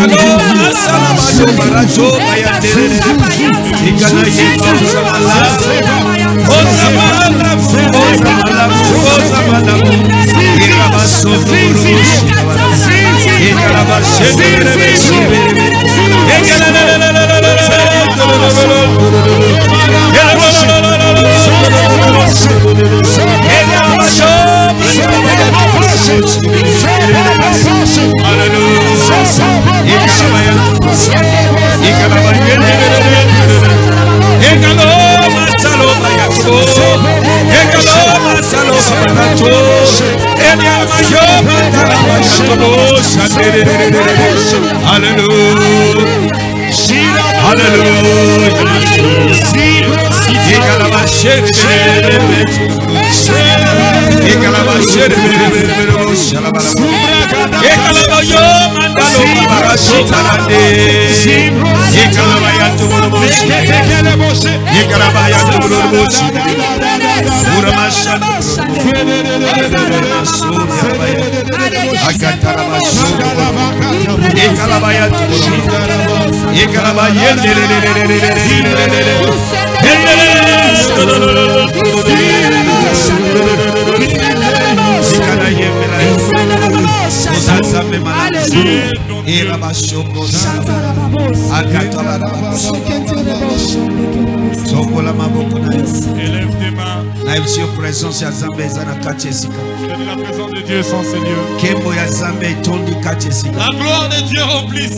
La gloire de Dieu remplit ces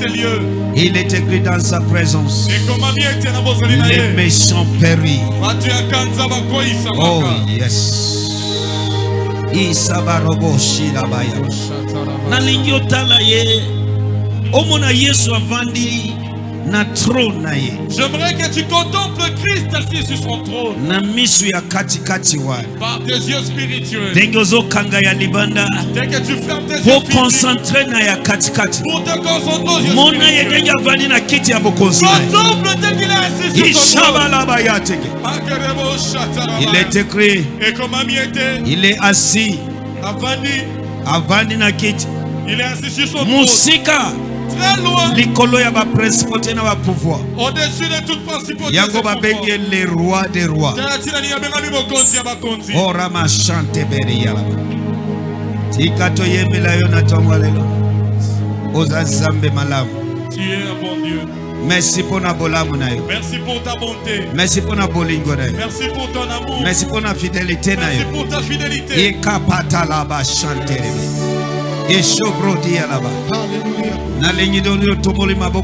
lieux. Il est écrit dans sa présence, les méchants périssent. Oh yes. Nalingi otala ye omona Yesu avandi na trône na ye. J'aimerais que tu contemples Christ assis sur son trône. Na misu ya katikati wana. Par tes yeux spirituels. Dès que tu fermes tes yeux. Pour concentrer na ya katikati. Pour te concentrer aux yeux spirituels. Mona ye denga avandi na kiti ya bokonzi. Contemple tel qu'il est assis sur son trône. Il est écrit. Et comme ami était. Il est assis. Avandi. Avandi na kiti. Il est assis sur son trône. Musika. Très loin. Au-dessus de toute principauté. Les rois des rois. Tu es un bon Dieu. Merci pour ta bonté. Merci pour ton amour. Merci pour ta fidélité. Merci pour ta fidélité. J'aimerais que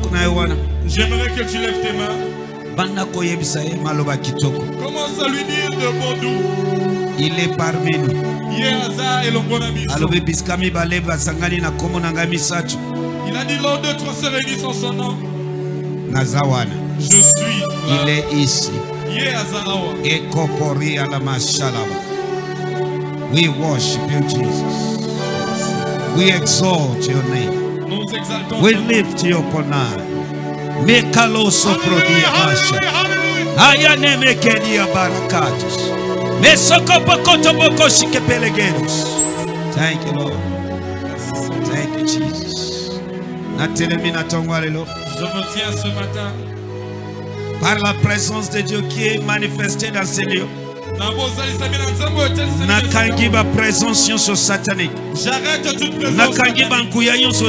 tu lèves tes mains. Commence à lui dire de bon doux. Il est parmi nous. Il a dit lors d'autres se réunissent en son nom. Je suis là. Il est ici. We worship you, Jesus. We exalt your name. We lift you up on high. Thank you, Lord. Thank you, Jesus. Je me tiens ce matin par la présence de Dieu qui est manifestée dans ces lieux. Nakangiba présence sur satanique. J'arrête toute présence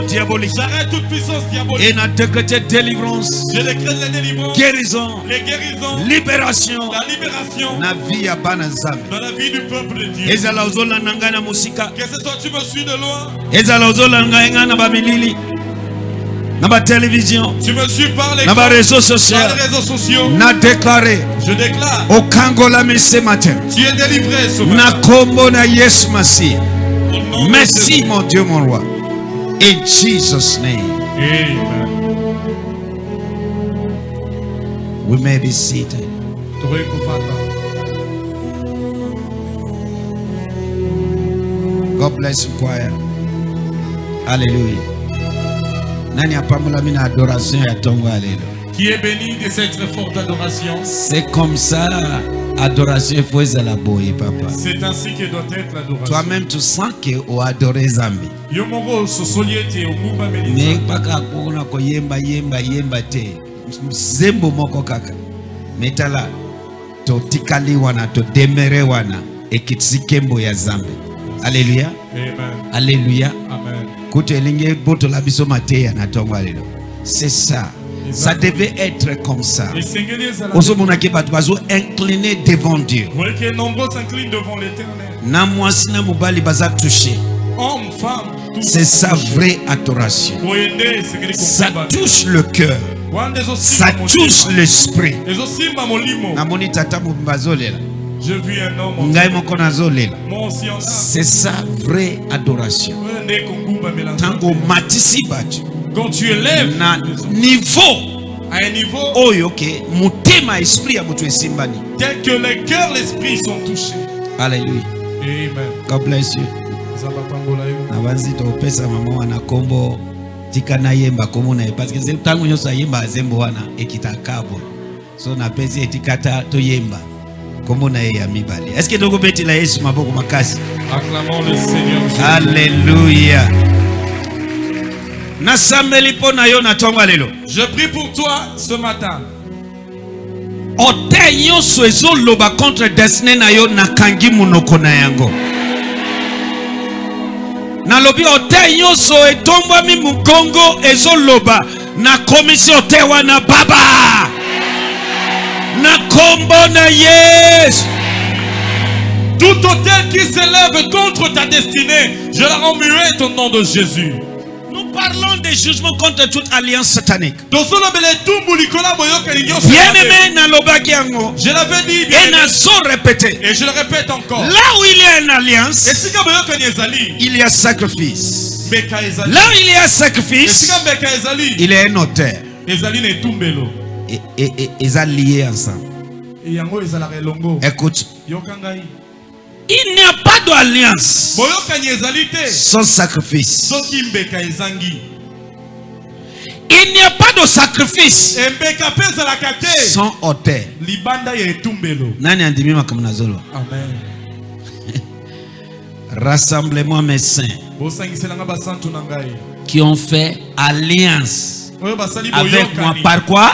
diabolique. J'arrête toute puissance diabolique. Et na décrète délivrance. Je décrète la délivrance. Guérison. Les guérisons. Libération. La libération. Na vie ya banazame. Dans la vie du peuple de Dieu. Ezala ozola nanga na musika. Que ce soit tu me suis de loin. Ezala ozola nanga na bamilili. Dans ma télévision, tu me suis par les réseaux sociaux, n'a déclaré, je déclare, au Kangola mais ce matin, tu es délivré ce matin. Merci mon Dieu mon roi, in Jesus' name. Amen. We may be seated. God bless you choir. Alléluia. Nani apamula mina adoration ya tongo alelo. qui est béni de cette très forte adoration. C'est comme ça, adoration faut la boy, papa. C'est ainsi que doit être l'adoration. Toi-même tu sens que on adorer Zambi. Yomoro sosoliete omumba melisa. Ne paka kona koyemba yemba yemba te. Zembo moko kaka. Metala to tikali wana to demere wana ekitsikembo ya Zambi. Alléluia. Amen. Alléluia. Amen. Kutelinge boto la biso mateya na tongo alelo. C'est ça. Ça devait être comme ça. Incliné devant Dieu. C'est sa vraie adoration. Ça touche le cœur. Ça touche l'esprit. Je vis un homme. C'est sa vraie adoration. Quand tu élèves à un niveau, oh, okay. Tel que le cœur, l'esprit sont touchés. Alléluia. Amen. God bless you. Est-ce que acclamons le Seigneur. Alléluia. Je prie pour toi ce matin. Tout autel qui s'élève contre ta destinée, je la rends muette au nom de Jésus. Nous parlons des jugements contre toute alliance satanique. Je l'avais dit bien et je le répète encore. Là où il y a une alliance, il y a sacrifice. Là où il y a sacrifice, il y a un autel. Et ils sont liés ensemble. Écoute. Il n'y a pas d'alliance sans sacrifice. Il n'y a pas de sacrifice sans autel. Amen. Rassemblement mes saints qui ont fait alliance avec moi. Par quoi?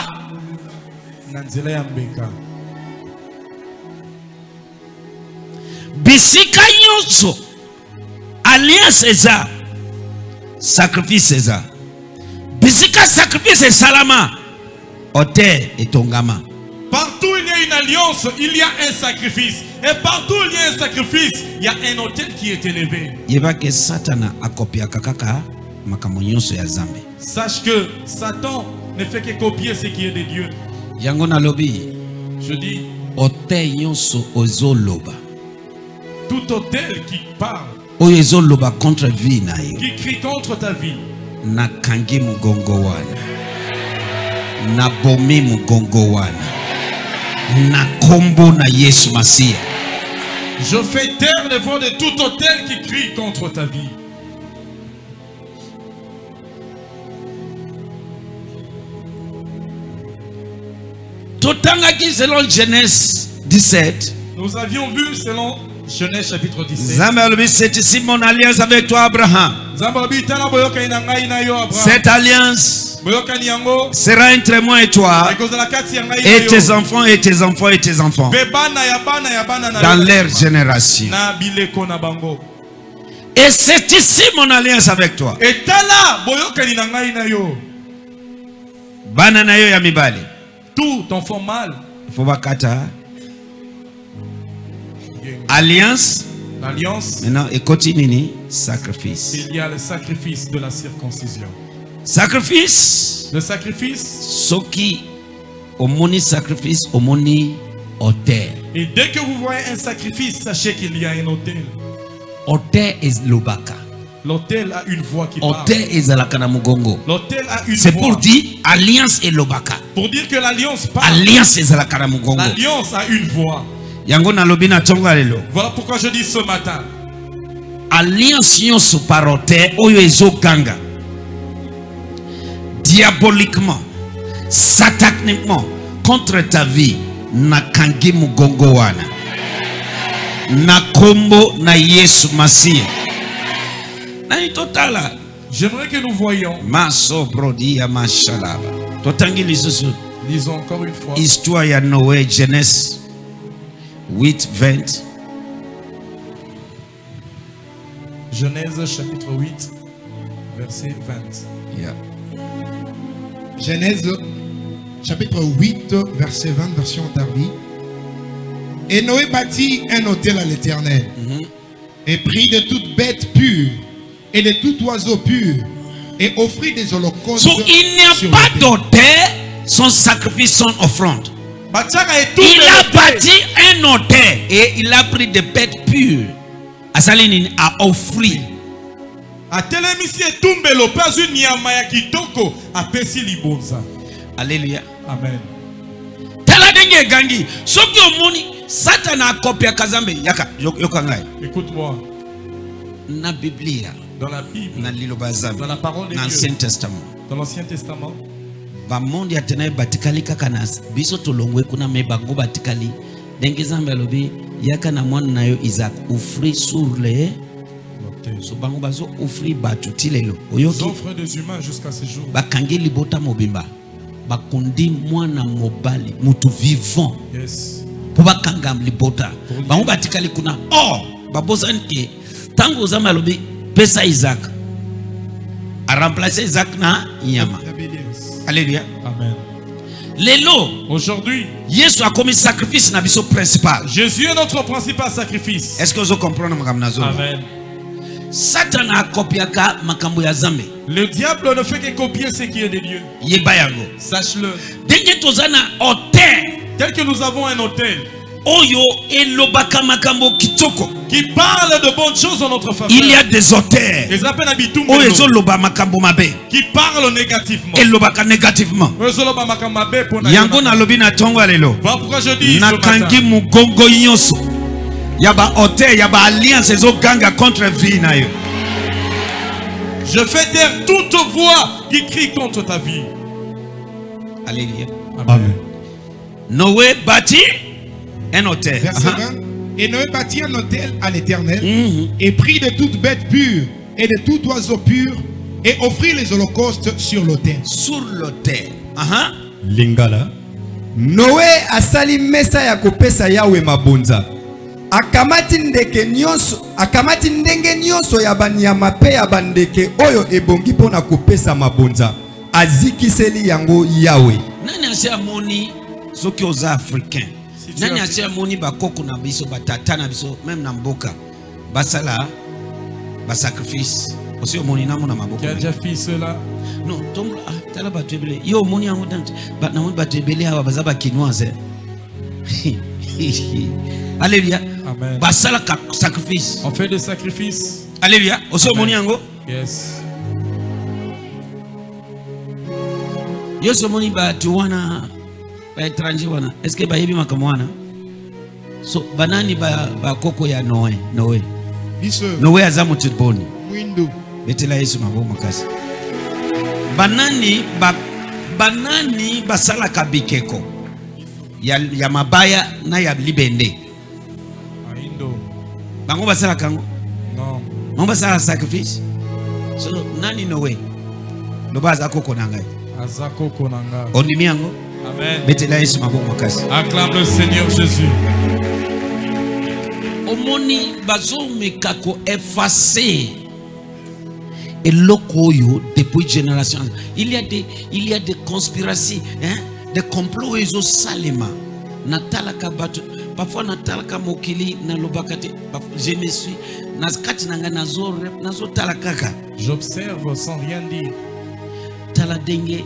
Bisika nyonso alliance eza sacrifice eza bisika sacrifice salama autel et tongama. Partout il y a une alliance, il y a un sacrifice, et partout il y a un sacrifice, il y a un autel qui est élevé. Yeba ke Satana akopia kakaka makambo nyonso ya Zambe. Sache que Satan ne fait que copier ce qui est de Dieu. Yango na lobi. Je dis autel nyonso ozoloba. Tout autel qui parle, qui crie contre ta vie, nakangi mugongo wana, nabomi mugongo wana, nakombo na Yesu Masiya. Je fais taire le vent de tout autel qui crie contre ta vie. Totangaki selon Genèse 17. Nous avions vu selon Genèse chapitre 17. C'est ici mon alliance avec toi, Abraham. Cette alliance sera entre moi et toi et tes enfants et tes enfants et tes enfants dans leur génération. Et c'est ici mon alliance avec toi. Tout enfant mâle. Alliance. L'alliance. Maintenant, et continue sacrifice. Il y a le sacrifice de la circoncision. Sacrifice. Le sacrifice. Ce qui omoni sacrifice, omoni autel. Et dès que vous voyez un sacrifice, sachez qu'il y a un autel. Autel est l'obaka. L'autel a une voix qui parle. L'autel est Zalakana Mugongo. L'autel a une voix. C'est pour dire alliance et l'obaka. Pour dire que l'alliance parle. Alliance est Zalakana Mugongo. L'alliance a une voix. Voilà pourquoi je dis ce matin. Alliance nyonso par autel oyo ezoganga diaboliquement, sataniquement contre ta vie na kangi mugongo wana na kombo na Yesu Masiya na itotala. J'aimerais que nous voyions. Maso brodia mashalaba. Totangi lisusu. Lisons encore une fois. Histoire ya Noé, Genèse 8, 20. Genèse chapitre 8, verset 20. Yeah. Genèse chapitre 8, verset 20, version tardive. Et Noé bâtit un autel à l'Éternel, et prit de toute bête pure et de tout oiseau pur et offrit des holocaustes. So, il n'y a pas d'autel sans sacrifice, sans offrande. Il a bâti un autel et il a pris des bêtes pures. Azaline a offert. Alléluia. Amen. Écoute-moi. Dans la Bible, dans la parole de Dieu, dans l'Ancien Testament, ils offrent des humains jusqu'à ces jours. Yes. Pesa Isaac a remplacé Isaac na Nyama. Alléluia. Amen. Lélo. Aujourd'hui, Jésus a commis sacrifice na biso principal. Jésus est notre principal sacrifice. Est-ce que vous comprenez, Madame Nazo? Amen. Satan a copié makambo ya Zambe. Le diable ne fait que copier ce qui est de Dieu. Yebayango. Sache-le. Denge tozana hôtel. Tel que nous avons un hôtel. Oyo elobaka makambo kitoko. Qui parle de bonnes choses en notre faveur. Il y a des auteurs qui parlent négativement. Et l'obaka négativement. Yangona lobina tongo alelo. Va pourquoi je dis nakangi mugongo yonso. Yaba auteur, yaba alliance ezo ganga contre vie na yo. Je fais taire toute voix qui crie contre ta vie. Alléluia. Amen. Noé bâtit un auteur. Et Noé bâtit un autel à l'Éternel, et prit de toute bête pure et de tout oiseau pur et offrit les holocaustes sur l'autel. Sur l'autel. Lingala. Noé a sali mesa ya kopesa Yahweh mabonza. Akamati ndeke nyonso, akamati ndenge nyonso ya banyama pe ya bandeke oyo ebongi pona kopesa mabonza. Azikiseli yango Yahweh. Nani asiamoni soki oza africain. Nani asia moni bakoko na biso batata na biso même na mboka basala ba sacrifice aussi moni na mona maboko. Tu as déjà fait cela? Non, tombe tala batwebele. Yo moni yango dante ba na moni batwebele aba bazaba kinwaze. Alléluia. Amen. Basala sacrifice. On fait des sacrifices. Alléluia. Aussi moni yango? Yes. Yo so moni ba tuwana étranger wana est-ce que bayebi makamwana so banani ba koko ya Noé Noé azamu tiboni mwindo betela Yesu maboko makasi banani basala kabikeko ya mabaya na ya libende aindo bango basala kango non bango basala sacrifice so nani Noé lobaza koko nanga azako koko nanga ondimiango. Amen. Acclame le Seigneur Jésus. Omoni bazo mekako effacé et lokoyo depuis génération. Il y a des conspirations, des complots ezo salema. Natalaka bato, parfois natalaka mokili na lobakate. Je me suis naskati nanga nazo talakaka. J'observe sans rien dire. Taladenge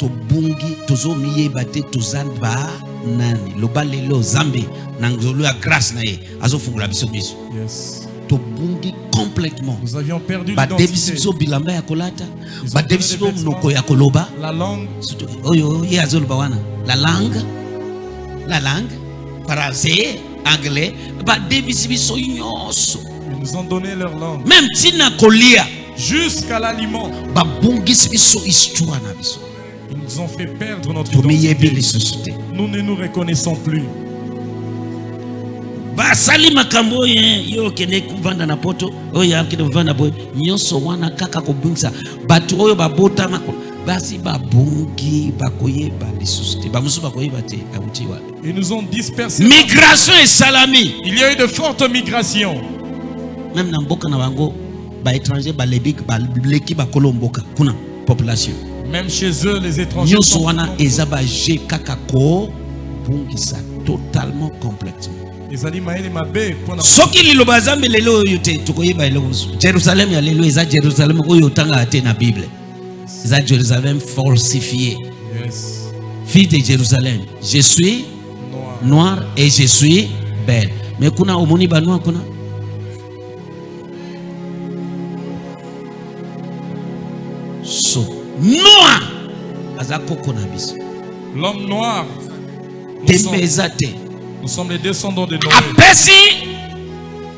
tobungi tozomiye bate tozamba nani lobalelo zambe nangzolo ya grâce na ye azofungula biso biso. Yes. Tobungi complètement. Nous avions perdu l'identité. Bate biso bilamba ya kolata, bate biso mnoko ya koloba. La langue. Oyo ye azoloba wana. La langue français, anglais, bate biso nyoso. Ils nous ont donné leur langue. Même tina kolia jusqu'à l'aliment. Babungi biso histoire na biso. nous ont fait perdre notre identité. Nous ne nous reconnaissons plus. Ils nous ont dispersés. Migration et salami. Il y a eu de fortes migrations. Même dans population. Même chez eux, les étrangers. Totalement, complètement. Jérusalem falsifié. Fille de Jérusalem, je suis noire et je suis belle. Mais kuna omoni ba noir kuna. So noir. Azako kuna biso. L'homme noir. Nous sommes les descendants de Noé. Apesi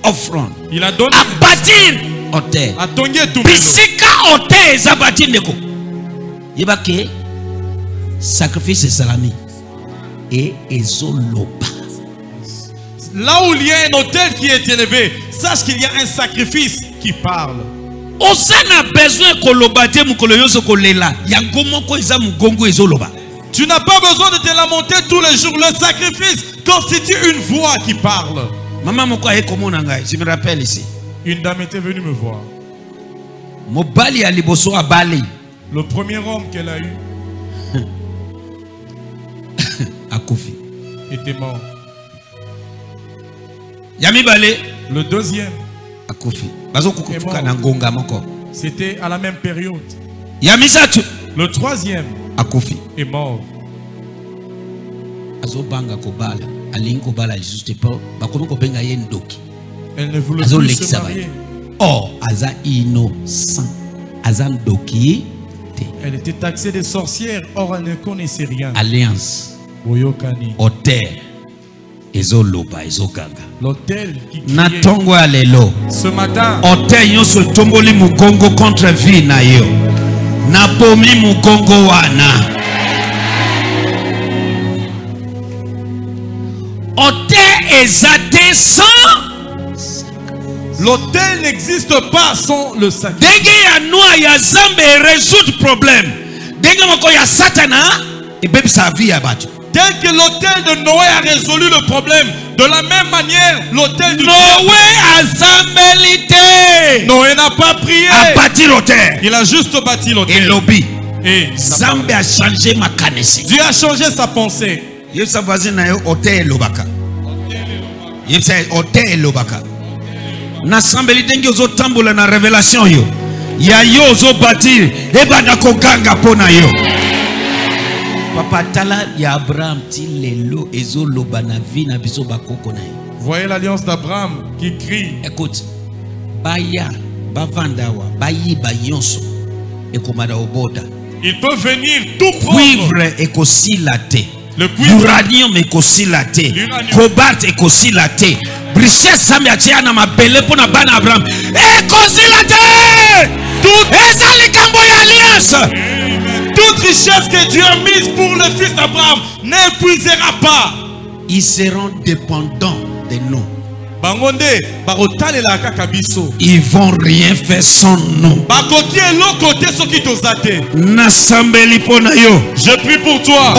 offrande. Il a donné. À bâtir hôtel. À tonguer tout. Bisika hôtel za bâtir neko. Yebake sacrifice et salami et ezoloba. Là où il y a un hôtel qui est élevé, sache qu'il y a un sacrifice qui parle. Osana besoin kolobate mukolo yoso kolela. Yangomoko iza mugongo ezoloba. Tu n'as pas besoin de te lamenter tous les jours. Le sacrifice constitue une voix qui parle. Maman, je me rappelle ici. Une dame était venue me voir. Le premier homme qu'elle a eu était mort. Le deuxième était mort. C'était à la même période. Le troisième est mort. Elle ne voulait plus se marier. Oh, aza innocent. Elle était taxée de sorcière, or elle ne connaissait rien. Alliance. Hôtel. L'hôtel qui ce matin. Hôtel yo se tomboli mugongo contre vie na yo. Na bomi mugongo wana. L'autel n'existe pas sans le sacrifice. Tel que l'autel de Noé a résolu le problème, de la même manière, l'autel de Noé n'a pas prié. A bâti l'autel. Il a juste bâti l'autel. Et lobby. Et Zambé a changé ma connaissance. Dieu a changé sa pensée. Il s'est hôtel lobaka. N'assemblé dengue aux tambours na révélation yo. Ya yo zo bâtir et bana ko ganga pona yo. Papa tala ya Abraham ti lelo ezo lobana vi na biso bakoko na yo. Voyez l'alliance d'Abraham qui crie. Écoute. Baya bavandawa bayi bayonso et komada oboda. Il peut venir tout prendre. Cuivre et cosilaté. L'uranium est aussi la thé, cobalt est aussi la thé, richesse samiatiana ma belle pour na ban Abraham est aussi la thé. Toute alliance, toute richesse que Dieu a mise pour le fils d'Abraham n'épuisera pas. Ils seront dépendants de nous. Ils vont rien faire sans nous. Je prie pour toi.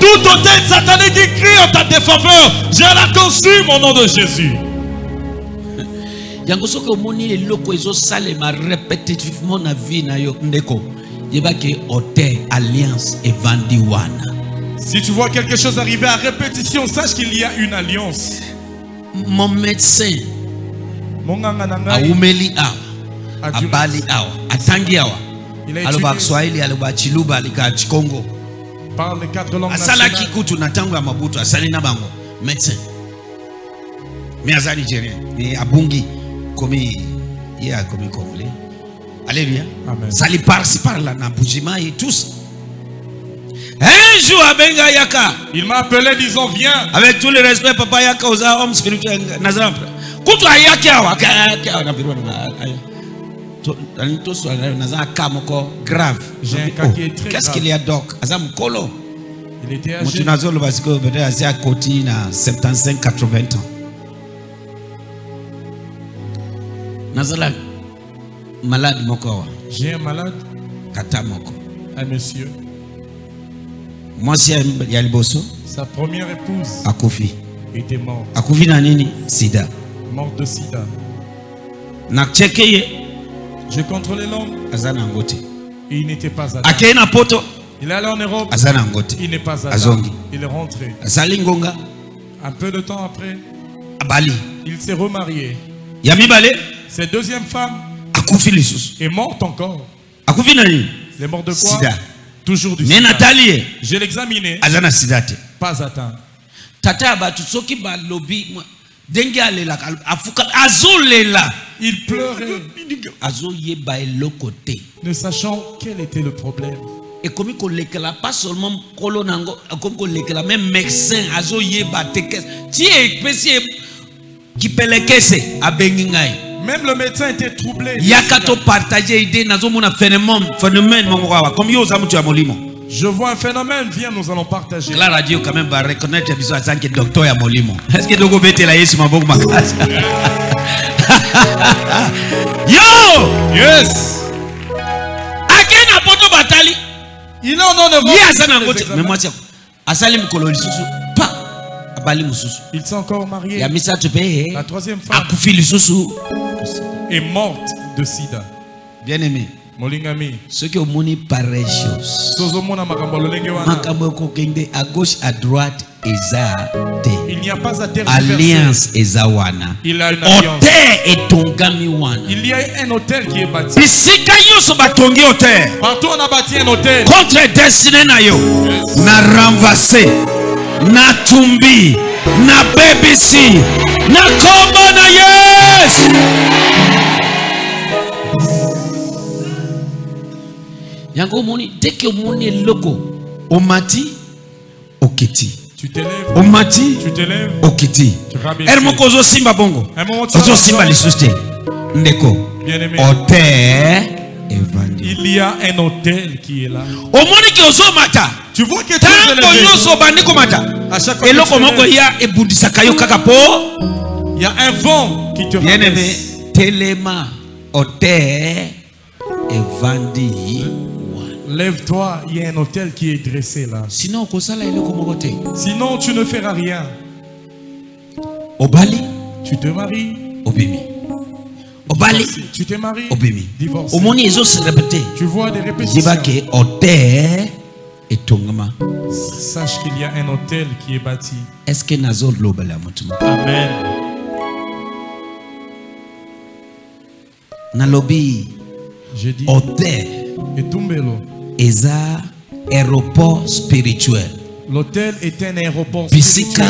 Tout hôtel satanique qui crie en ta défaveur, je la consume au nom de Jésus. Répétitivement na vie na yo ndeko. Si tu vois quelque chose arriver à répétition, sache qu'il y a une alliance. Mon médecin parle les quatre langues nationales. Médecin mais azali nigérien et abungi comme il a comme congolais. Alléluia. Ça les par-ci par-là, Naboujima et tous. Un jour, Abenga Yaka. Il m'a appelé disant viens. Avec tout le respect, Papa Yaka, aux hommes spirituels, Nazareth. kutu ayake wa nabiru na grave. J'ai un cas qui est très grave. Qu'est-ce qu'il y a donc? Azam kolo. Il était âgé. Mutunazo le basiko bede azia koti na 75 80 ans. Nazala malade moko. J'ai un malade kata moko. Un monsieur. Monsieur Yaliboso. Sa première épouse. Akufi. Était mort. Akufi na nini? Sida. Mort de sida. Je contrôlais l'homme. Et il n'était pas atteint. Il allait en Europe. Il n'est pas atteint. Il est rentré. Un peu de temps après, il s'est remarié. Cette deuxième femme est morte encore. Elle est morte de quoi? Sida. Toujours du sida. Je l'examinais. Pas atteint. Tata Batutsoki Balobi. Il pleurait, ne sachant quel était le problème. Et comme il pas seulement même médecin, même le médecin était troublé. Je vois un phénomène, viens, nous allons partager. La radio quand même va reconnaître les besoins de docteur à Molimo. Est-ce que Dogo Bete là sur ma boue ma classe? Yo! Yes! Akena Poto Batali. Il en a neuf. Yes, ça n'a pas de. Mais moi, c'est. Asalim Kololi Soussou. Pas. Abalim Soussou. Ils sont encore mariés. La Missa Tupé. La troisième femme. Akoufi Soussou. Est morte de sida. Bien aimé. Ceux qui ont moni pareille chose. À gauche, à droite, il n'y a pas à alliance. Il y a une alliance. Il y a un hôtel qui est bâti. Partout on a bâti un hôtel. Contre destiné na yo, na renversé, na tumbi, na BBC, na combo na yes. Dès que mon logo au mati au kiti, tu te lèves au mati, tu te lèves au kiti. Elle m'a causé simba bongo, causé simba les sousté. Ndeko, hôtel est vendu. Il y a un hôtel qui est là. Au monde qui oso mata, tu vois que tant que yoso bandi komata. Et le comment qu'on y a et boudisa kayo kakapo, il y a un vent qui te. Bien aimé, Téléma hôtel est vendu. Lève-toi, il y a un hôtel qui est dressé là. Sinon, sinon tu ne feras rien. Au Bali, tu te maries. Au Bimi. Au Bali, tu te maries. Au Bimi. Divorce. Au Moni, ils ont se répété. Tu vois des répétitions. Sache qu'il y a un hôtel qui est bâti. Est-ce que Nazor l'obala mutuma? Amen. Nalobi. Je dis. Hôtel. Et Tumbelo. Eza aéroport spirituel. L'hôtel est un aéroport spirituel.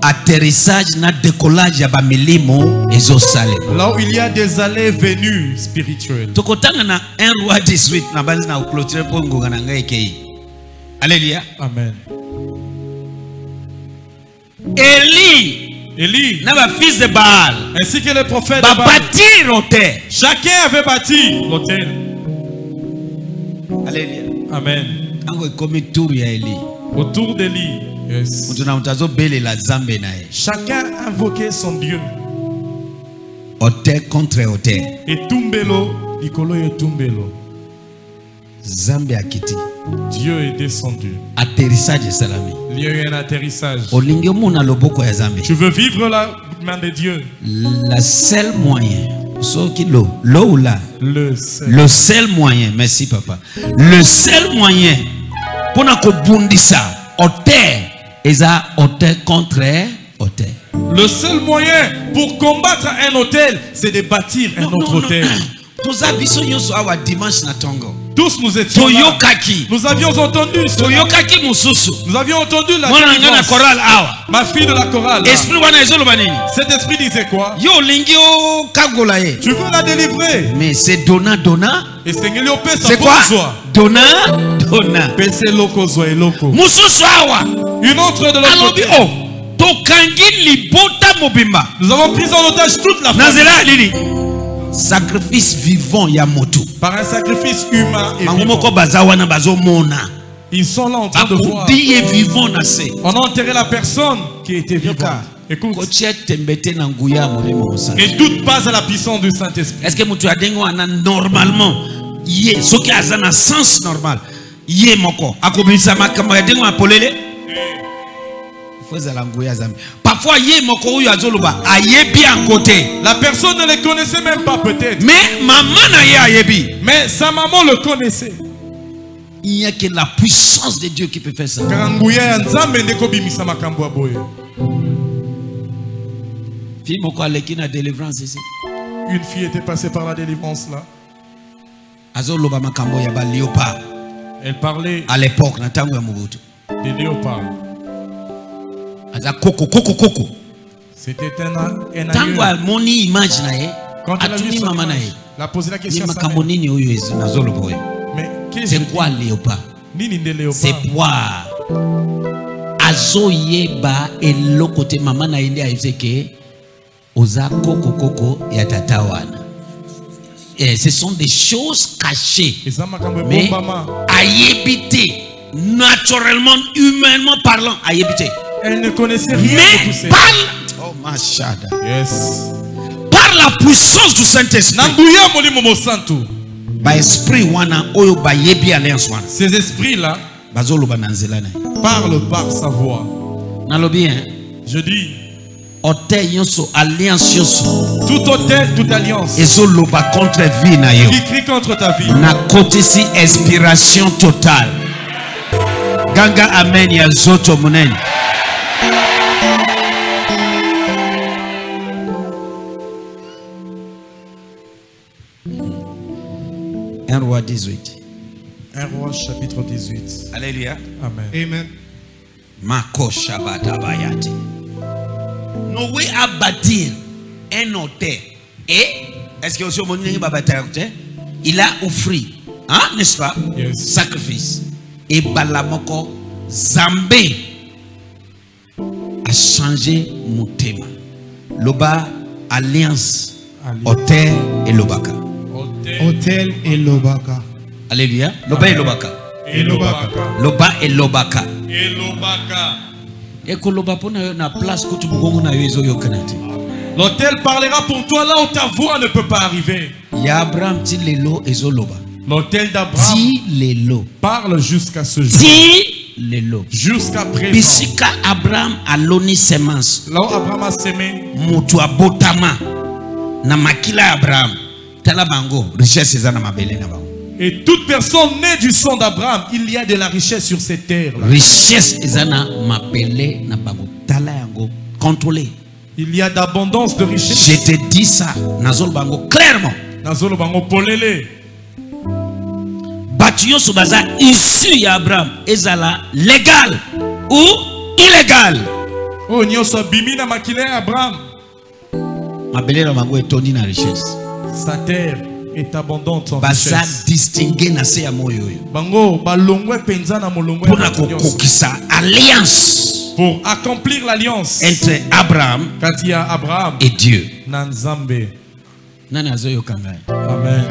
Atterrissage na décollage ba milimo ezo sale. Là où il y a des allées venues spirituelles. Tokotanga na 1 roi 18 na banzi na clôturer pongo na ngai kei. Alléluia. Amen. Élie. Élie, fils de Baal, ainsi que les prophètes de Baal, bâtir l'hôtel. Chacun avait bâti l'hôtel. Alléluia. Amen. Autour d'Élie, yes. Chacun invoquait son Dieu. Hôtel contre hôtel. Et Tumbelo, Nicolo et Tumbelo. Zambia Kiti. Dieu est descendu. Atterrissage de Salami. Il y a eu un atterrissage. Tu veux vivre la main de Dieu. La seule moyen. L'eau ou là. Le seul moyen. Merci papa. Le seul moyen. Pour nous ça. Hôtel. Et ça, hôtel contre hôtel. Le seul moyen pour combattre un hôtel, c'est de bâtir un autre hôtel. Tous habitants yosu awa dimanche na Tongo. Tous nous étions là. Nous avions entendu cela. Nous avions entendu la ma fille de la chorale. Cet esprit disait quoi? Tu veux la délivrer. Mais c'est donna donna. Et c'est quoi? Donna donna. Une autre de l'autre côté. Nous avons pris en otage toute la famille. Sacrifice vivant Yamoto. Par un sacrifice humain et vivant. Ils sont là en train de voir. On a enterré la personne qui était vivante. Écoute. Et toute passe à la puissance du Saint-Esprit. Est-ce que tu as dit normalement, ce qui a un sens normal, il parfois la personne ne le connaissait même pas peut-être. Mais sa maman le connaissait. Il n'y a que la puissance de Dieu qui peut faire ça. Une fille était passée par la délivrance là. Elle parlait à l'époque des léopards. C'était un animal. Quand elle a vu son image, elle a posé la question à sa mère. Mais qu'est-ce que c'est quoi léopard? C'est quoi? Azo yeba elo kote mama na indi aizeke oza koko koko ya tatawana. Et ce sont des choses cachées. Mais ayébité, naturellement, humainement parlant, ayébité. Elle ne connaissait rien. Mais par, yes, par la puissance du Saint-Esprit. Ces esprits-là parlent par sa voix. Je dis, toute alliance qui crie contre ta vie, na côté si inspiration totale. Ganga amen ya zoto munene. Un roi 18. Un roi chapitre 18. Alléluia. Amen. Amen. Mako Shabatabayati. Noé a bâti un hôtel. Et, est-ce que aussi au monde il a bâti un hôtel? Il a offert, hein, n'est-ce pas? Yes. Sacrifice. Et Balamoko Zambé a changé mon thème. Loba, alliance, hôtel et Lobaka. Hôtel et Lobaka. Alléluia. Loba et Lobaka. Et Lobaka. Loba et Lobaka. Et Lobaka. Et que Loba pour na place que tu peux na yezo yo kanati. L'hôtel parlera pour toi là où ta voix ne peut pas arriver. Yabram ti lelo ezo Loba. L'hôtel d'Abraham ti lelo parle jusqu'à ce jour. Ti lelo jusqu'à présent. Bisika Abraham aloni semence. Là où Abraham a semé moto abotama na makila Abraham. Et toute personne née du sang d'Abraham, il y a de la richesse sur cette terre. Richesse ezana mapele na bango. Tala yango contrôler. Il y a d'abondance de richesse. Je te dis ça nazolo bango clairement. Nazolo bango polele. Batuyo sobaza issu ya Abraham ezala légal ou illégal. Oh nyoso bimina makile Abraham. Mapele na bango etoni na richesse. Sa terre est abondante en richesse. Bango balongwe penza na molongwe. Alliance. Pour accomplir l'alliance entre Abraham et Dieu. Nanzambe. Nanazoyo kangai. Amen.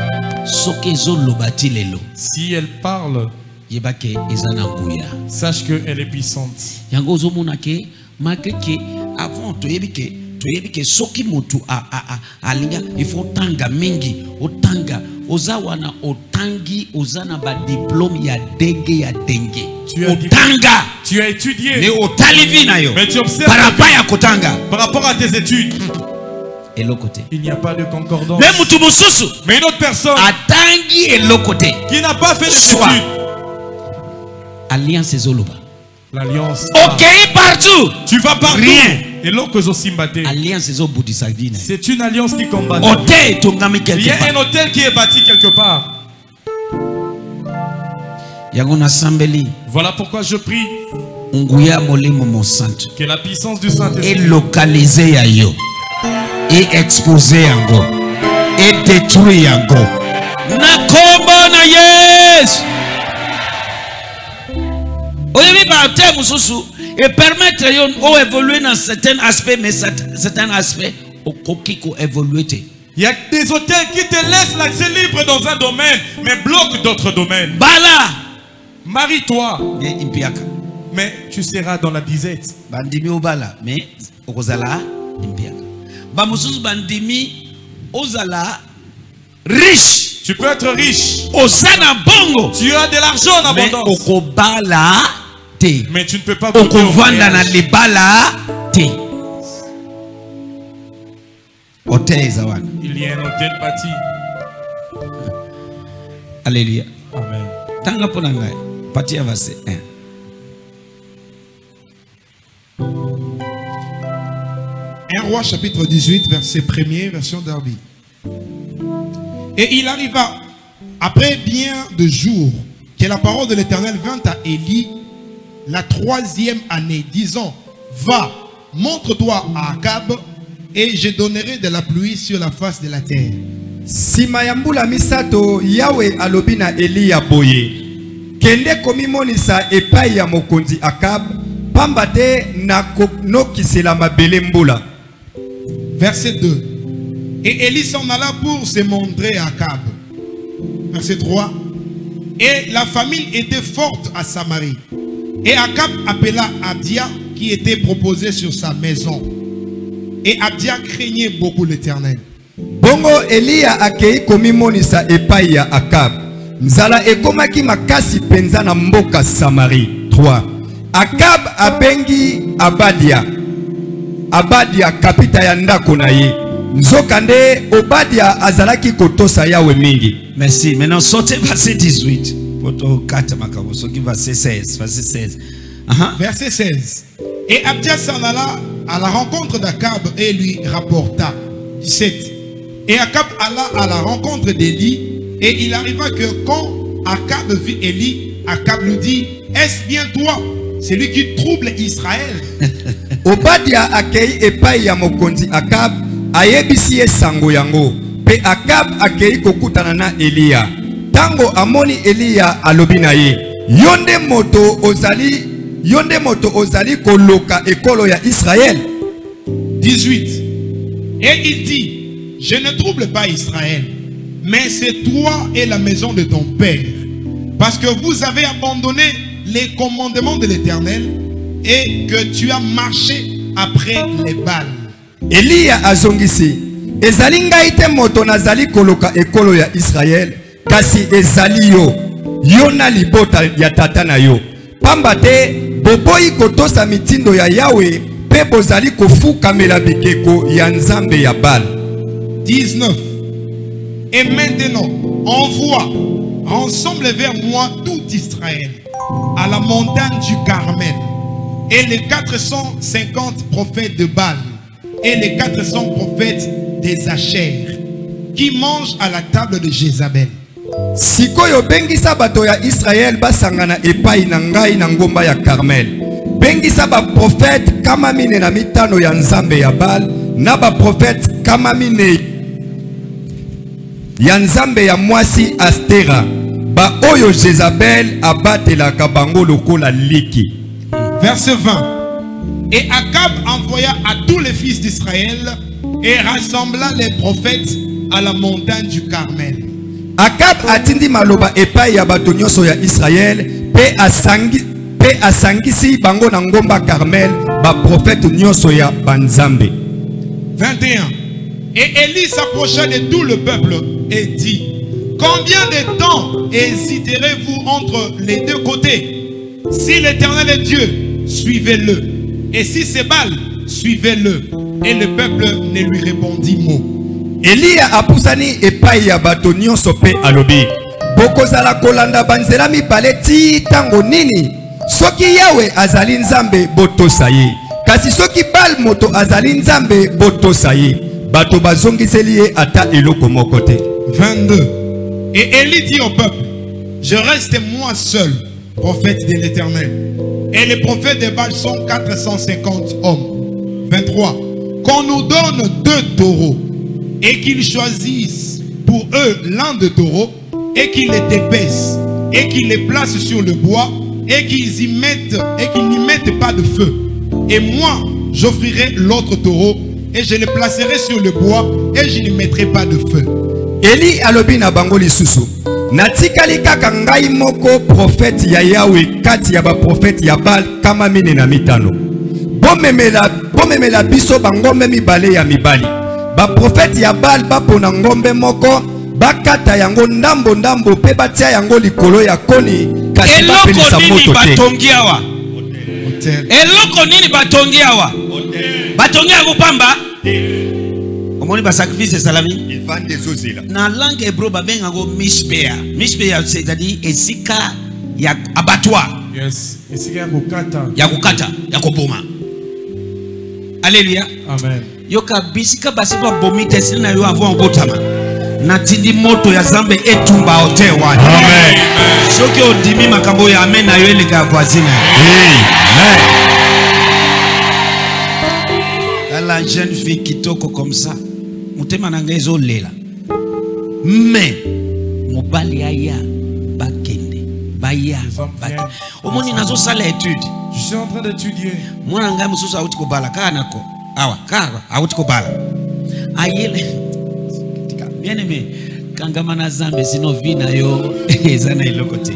Sokezo lobati lelo. Si elle parle, yebake ezana nguya. Sache que elle est puissante. Yangozo monake makeke avant to yebike. Il faut tanga mingi otanga ozawana otangi ozana ba diplôme ya denge ya denge otanga. Tu as étudié mais tu observes par rapport à tes études et l'autre côté il n'y a pas de concordance. Mais une autre personne atangi et l'autre côté qui n'a pas fait les études. Alliance ezoloba. L'alliance. Ok, partout. Tu vas partout. Rien. Et alliance c'est une alliance qui combat. Il y a un hôtel qui est bâti quelque part. Voilà pourquoi je prie que la puissance du Saint-Esprit est localisée à yo et exposée à go et détruite à go. Nakobonaye. Oyebi ba te mususu. et permettre de évoluer dans certains aspects, mais certains aspects ont évolué. Il y a des hôtels qui te laissent l'accès libre dans un domaine, mais bloquent d'autres domaines. Bala, marie-toi, mais tu seras dans la disette. Bandimi obala, mais Rosala impiaka. Bamusus bandimi Osala riche. Tu peux être riche. Tu as de l'argent en abondance. Mais tu ne peux pas goûter au voyage. Il y a un hôtel bâti. Alléluia. Amen. Tanga ponanga. Parti à verset 1. 1 Rois chapitre 18 verset 1er version Darby. Et il arriva, après bien de jours, que la parole de l'Éternel vint à Élie la 3e année, disant, va, montre-toi à Akab, et je donnerai de la pluie sur la face de la terre. Simayambula misato, Yahweh alobina Eli yaboye. Kende komimonisa epai ya mokondi Akab, pambate nakokisela mabele mbula. Verset 2. Et Élie s'en alla pour se montrer à Akab. Verset 3. Et la famine était forte à Samarie. Et Akab appela Abdia qui était proposé sur sa maison. Et Abdia craignait beaucoup l'Éternel. Bongo Élie a accueilli komimonisa epai ya Akab. Nzala ekomaki makasi penza na mboka Samarie. 3. Akab abengi Abadia. Abadia kapita ya ndako na ye. Nzokande Obadia azalaki kotosa Yawe mingi. Merci. Maintenant sortez verset 18. Poto 4 makabo soki verset 16, verset 16. Verset 16. Et Abdias s'en alla à la rencontre d'Akab et lui rapporta. 17. Et Akab alla à la rencontre d'Élie et il arriva que quand Akab vit Élie, Akab lui dit, est-ce bien toi, celui qui trouble Israël? Obadia accueille epai ya mokonzi Akab. Ayebisi sango yango pe Akab akei kokutana na Elia. Tango amoni Elia alobina ye yonde moto ozali koloka ekolo ya Israël. 18. Et il dit, je ne trouble pas Israël, mais c'est toi et la maison de ton père, parce que vous avez abandonné les commandements de l'Éternel et que tu as marché après les Baals. Elia azongisi, ezali ngai te moto nazali koloka ekolo ya Israël, kasi ezali yo, yo na libota ya tata na yo. Pamba te boboyi kotosa mitindo ya Yahweh, pe bozali kofukamela bikeko ya nzambe ya Baal. 19. Et maintenant, envoie ensemble vers moi tout Israël, à la montagne du Carmel, et les 450 prophètes de Baal. Et les 400 prophètes des Achères qui mangent à la table de Jézabel. Sikoyo bengisa bato ya Israël basangana epai na ngai na ngomba ya Carmel. Bengisa ba prophète kama mine na mitano ya nzambe ya Baal na ba prophète kama mine ya nzambe ya mwasi Astera. Ba oyo Jézabel abatelaka bango lokola liki. Verset 20. Et Akab envoya à tous les fils d'Israël et rassembla les prophètes à la montagne du Carmel. Akab atindi maloba epai ya bato nyonso ya Israël pe asangisi bango na ngomba Carmel ba prophète nyonso ya banzambe. 21. Et Élie s'approcha de tout le peuple et dit, combien de temps hésiterez-vous entre les deux côtés? Si l'Éternel est Dieu, suivez-le. Et si c'est Baal, suivez-le. Et le peuple ne lui répondit mot. Elia apusani epai ya bato nyonso pe alobi. Bokozala kolanda banzela mibale ti tango nini? Soki Yahweh azali nzambe botosa ye. Kasi soki Baal moto azali nzambe botosa ye. Bato bazongiseli ye ata eloko moko te. 22. Et Élie dit au peuple, je reste moi seul, prophète de l'Éternel. Et les prophètes de Baal sont 450 hommes. 23. Qu'on nous donne 2 taureaux et qu'ils choisissent pour eux l'un des taureaux et qu'ils les dépaissent et qu'ils les placent sur le bois et qu'ils n'y mettent pas de feu. Et moi, j'offrirai l'autre taureau et je le placerai sur le bois et je n'y mettrai pas de feu. Eli alobi na bango lisusu. Natikali kaka ngai moko prophète ya Yahweh kati ya ba prophète ya Baal kama mine na mitano. Bomemela biso bangombe mibale ya mibali. Ba prophète ya Baal bapona ngombe moko bakata yango ndambo ndambo pe batia yango likolo ya koni kasi papelisa moto te. Eloko nini batongi awa? Batongi ya kupamba? Omoni ba sacrifice salami? Na langue hébreu babenga go mishpea. Mishpea c'est-à-dire esika ya abattoir. Yes, esika ya kukata. Ya koboma. Alléluia. Amen. Yoka bisika basiba bomite sina yo avwa ngotama. Na tindi moto ya zambe etumba hotel wani. Amen. Soki odimi makambo ya amen na yo eleka ya voisine. Amen. La jeune fille qui toko comme ça. Mais mon balayaya bakende baya au monde nazo sala étude. Je suis en train d'étudier. Mon anga mususu auti ko bala kanako awa kanga auti ko bala ayele bien aimé kangama na zambe sino vina yo ezana ilokote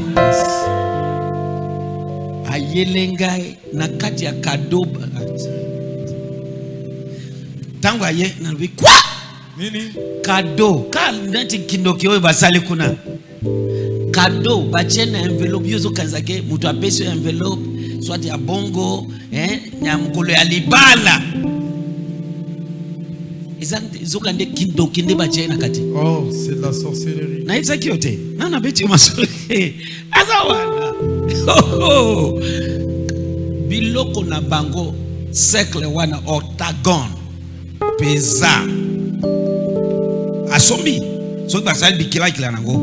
ayele ngai na kati ya kadoba tango aye na lui quoi nini cadeau kandati kindoki oyo basale kuna cadeau bachena envelope yozo kazake mutu apeso envelope soit ya bongo nyamkolo ya libala ezante zokande kindoki nde bachena kati oh c'est de la sorcellerie na itsa kiote nana beti masole azawana oh biloko na bango cercle wana octagon pesa asombi soki basali bikila kila nango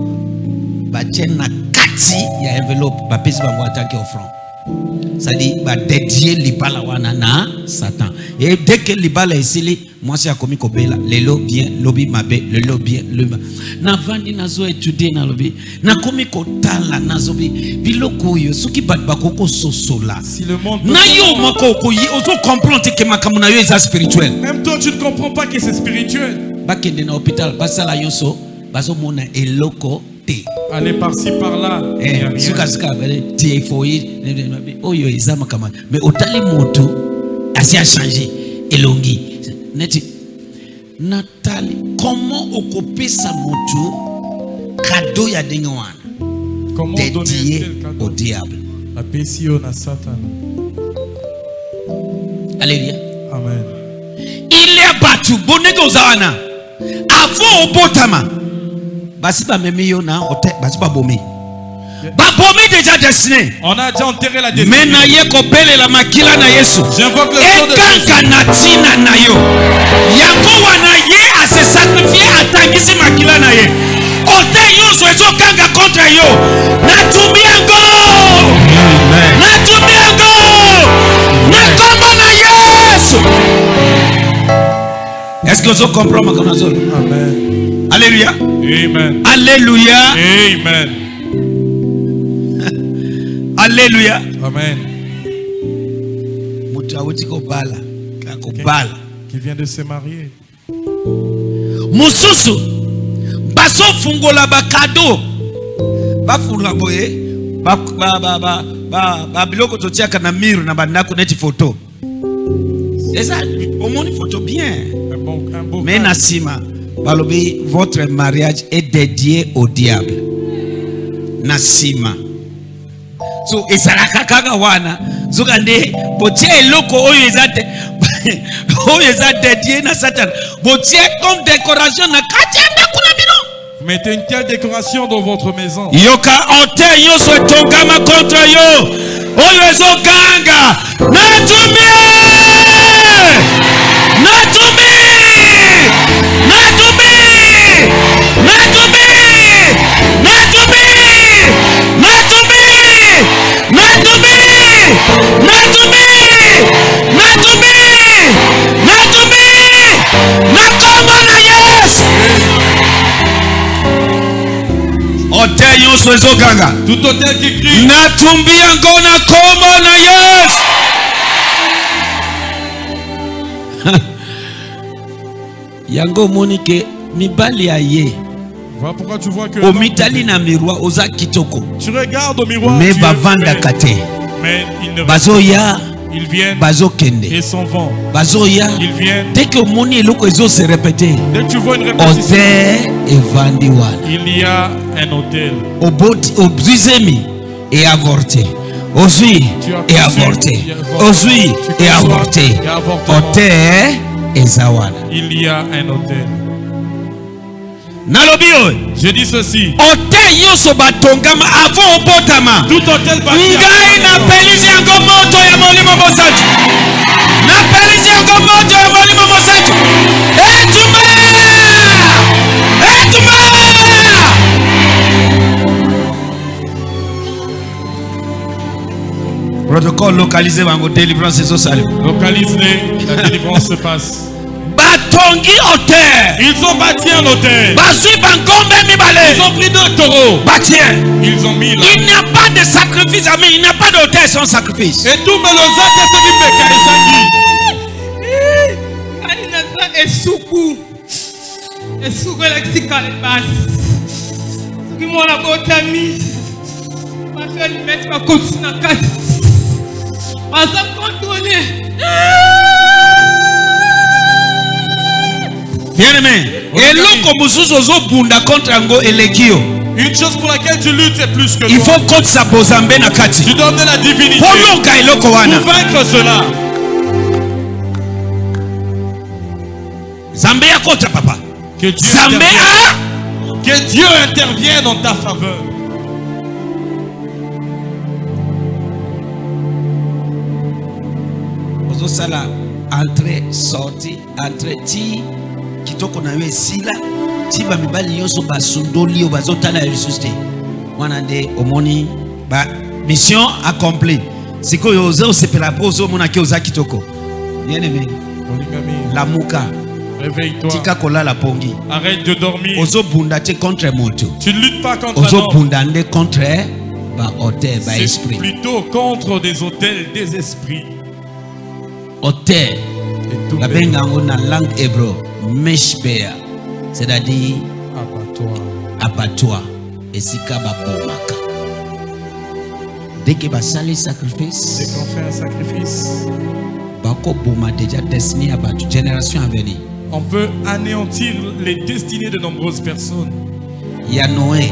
bachena kati ya envelope bapesi bango attaque au front ça dit ba dédier libala wana na satan et dès que libala esili moi c'est akomi kobela lelo bien lobi mabe lelo bien leba na vandi nazo étudier na lobi na komi kotala na zobi biloko yo soki bat bakoko sosola si le monde na yo moko koyi ozo comprendre que makamu na yo est spirituel même toi tu ne comprends pas que c'est spirituel. Bakende na hôpital basala yoso bazomona eloko te allez par-ci par-là sukasuka bale typhoid oyo ezama kama mais otali moto asia changer elongi neti natali comment okopesa moto cadeau ya denwana comment donner au diable la pesio na satan. Alléluia. Amen. Il est battu bonego zawana avant au botama basiba memiyo na hotel basiba bomé babomé déjà destiné on a déjà enterré la destinée mais na yeko bele la makila na yesu j'invoque le sang de kanatina na yo yango wana ye a se sacrifier atangisi makila na ye hotel yoso ezo kanga contre yo natumia ngo na koma na yesu. Est-ce que vous comprenez ma connexion? Amen. Alléluia. Amen. Alléluia. Amen. Alléluia. Amen. Qui vient de se marier. Mususu baso fungola ba cadeau. Ba fungola boye ba biloko totia kana miru na bandako neti photo. C'est ça, au moins une photo bien. Mais Nassima, votre mariage est dédié au diable. Nassima. So ezalaka kaka wana, zokande botie eloko oyo ezate, oyo ezate dédié na Satan. Botie comme décoration na katiamba kuna bino. Mettez une telle décoration dans votre maison. Yoka ante yo so tongama contre yo. Oyo ezokanga. yote Yesu alizoganga natumbia ngona koma na Yesu. Yango monike mibali ya ye. Voilà pourquoi tu vois que au mitali na miroir oza kitoko. Tu regardes au miroir. Mais bavanda kate. Mais ils ne bazoya. Ils viennent et s'en vont. Bazoya. Ils viennent. Dès que moni eloko ezo se répéter. Dès que tu vois une répétition. Il y a un hôtel. Obot obzizemi et avorté. Ozui et avorté. Ozui et avorté. Hôtel et zawana. Il y a un hôtel. Je dis ceci. Tout hôtel bâti protocole localisé dans la délivrance et sociale. Localisé, la délivrance se passe. Ils ont bâti un hôtel. Ils ont pris deux taureaux. Ils ont mis là. Il n'y a pas de sacrifice, amis. Il n'y a pas d'hôtel sans sacrifice. Et tout une chose pour laquelle tu luttes est plus que il faut que tu donnes la divinité pour vaincre cela. Que Dieu intervienne en ta faveur. Entrée, sortie, entrée, tir. Mission accomplie. C'est que la mouka. Réveille-toi. Arrête de dormir. Tu ne luttes pas contre un esprit. Plutôt contre des hôtels des esprits. Hôtel. La bengango na langue hébreu. Meshbea, c'est-à-dire abattoir et sikaba komaka. Dès que va saler sacrifice, dès qu'on fait un sacrifice, bako boma déjà destiné à battre génération à venir. On peut anéantir les destinées de nombreuses personnes. Il y a Noé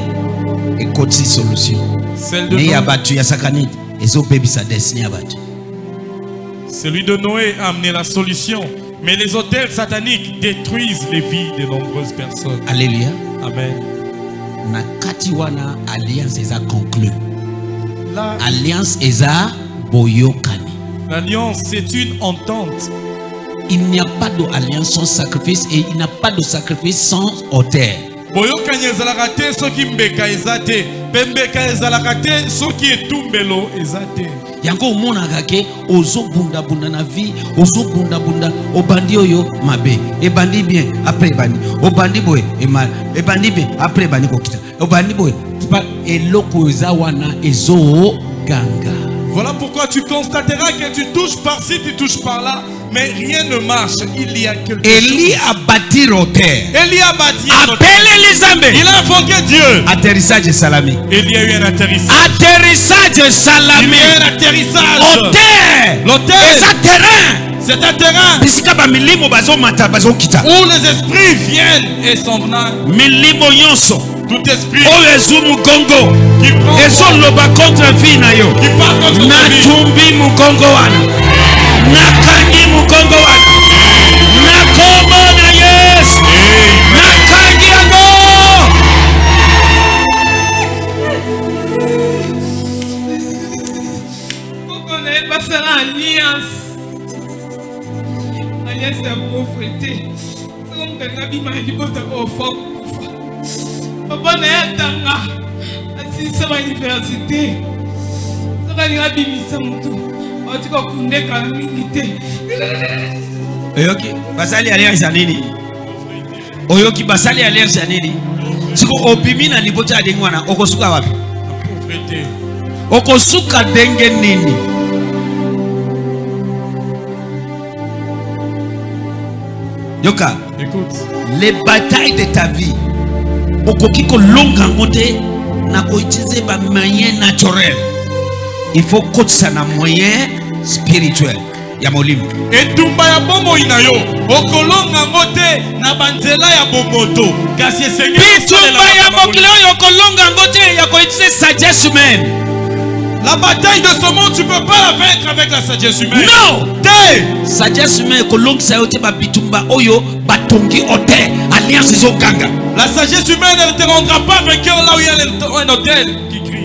et Koti solution. Celle de Noé a battu ya sakanit et zo baby sa destinée à battre. Celui de Noé a amené la solution. Mais les hôtels sataniques détruisent les vies de nombreuses personnes. Alléluia. Amen. Na katiwana alliance eza conclue. Alliance eza boyokani. L'alliance c'est une entente. Il n'y a pas d'alliance sans sacrifice et il n'y a pas de sacrifice sans hôtel. Boyokani ezala raté soki mbeka ezate, pembeka ezala raté soki etumbelo ezate. Yango mona gake ozo bunda bunda na vie ozo bunda bunda obandi oyo mabe ebandi bien après bandi obandi boy e mal ebandi bien après bandi kokita obandi boy eloko ezawana ezo ganga. Voilà pourquoi tu constateras que tu touches par ci, tu touches par là, mais rien ne marche. Il y a quelque chose. Élie a bâti l'hôtel. Élie a bâti. Appelez les amis. Il a invoqué Dieu. Atterrissage de Salami. Il y a eu un atterrissage. Atterrissage de Salami. Il y a eu un atterrissage. L'hôtel. L'hôtel. C'est un terrain. C'est un terrain. Où les esprits viennent et s'en viennent. Tout esprit qui prend contre la vie, qui part contre la vie. Nakangi papa na tanga asisa ba université saka ni abimisa mutu otiko kundeka mingite oyoki basali alliance nini oyoki basali alliance nini Tiko obimi na libo cha dengwana okosuka wapi? Pauvreté. Okosuka denge nini? Yoka. Écoute. Les batailles de ta vie. Okokiko longa ngote na koitize ba moyen naturel. Il faut kotsa na moyen spirituel. Ya molimo. Etumba ya bomo inayo. Okolonga ngote na banzela ya bomoto. Kasi esenge. Bitumba ya mokileo yokolonga ngote ya koitise sagesse humaine. La bataille de ce monde, tu peux pas la vaincre avec la sagesse humaine. Non. Te. Sagesse humaine kolonga sayote ba bitumba oyo batongi ote alliance zokanga. La sagesse humaine elle te rendra pas vainqueur là où il y a un hôtel qui crie.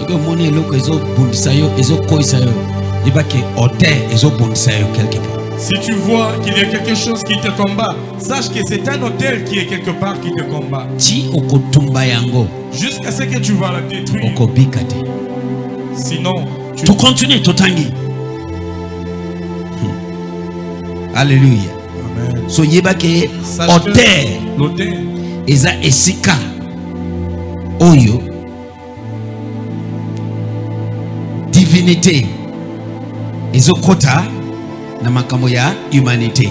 Si tu vois qu'il y a quelque chose qui te combat, sache que c'est un hôtel qui est quelque part qui te combat. Jusqu'à ce que tu vas la détruire. Sinon, tu continues tout tangi. Alléluia. So yebake hôtel. L'hôtel. Eza esika. Oyo. Divinité ezokota na makambo ya humanité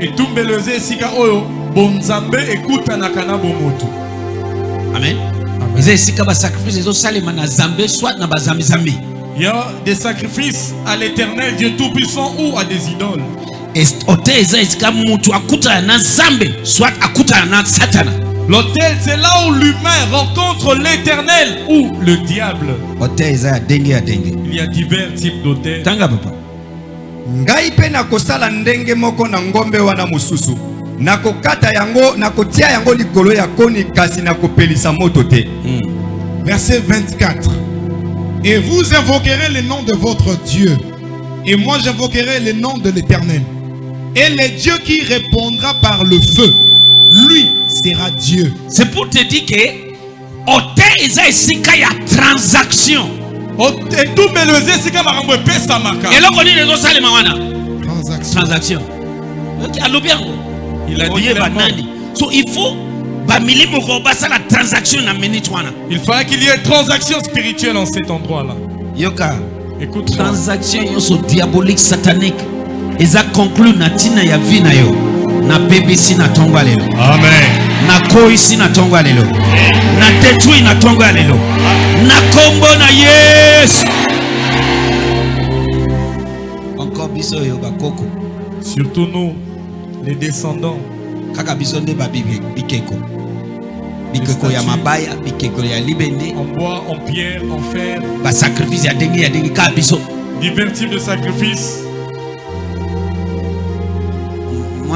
etumbeleze sika oyo bonzambe ekuta na kana bomoto. Amen. Eze sika ba sacrifice ezosalema na zambe soit na bazambi zambi. Il y a des sacrifices à l'Éternel Dieu tout-puissant ou à des idoles. Est eza sika mutu akuta na zambe soit akuta na satana. L'autel, c'est là où l'humain rencontre l'Éternel ou le diable. Il y a divers types d'autels. Verset 24. Et vous invoquerez le nom de votre Dieu, et moi j'invoquerai le nom de l'Éternel. Et le Dieu qui répondra par le feu, lui sera Dieu. C'est pour te dire que il y a transaction. Transaction. Il a dit so, il faut la transaction. Il fallait qu'il y ait transaction spirituelle en cet endroit-là. Yoka, écoute. Transaction diabolique satanique. Et ça conclut natina ya vina yo. Na bebisi na tonga lelo. Amen. Na koisi na tonga lelo. Na tetui na tonga lelo. Na kombo na yes. Encore biso yoga koko. Surtout nous, les descendants. Kaka biso de babi bikeko. Bikeko ya mabaya, bikeko ya libende. En bois, en pierre, en fer. Ba sacrifice ya dengi ka biso. Divers types de sacrifices. Ce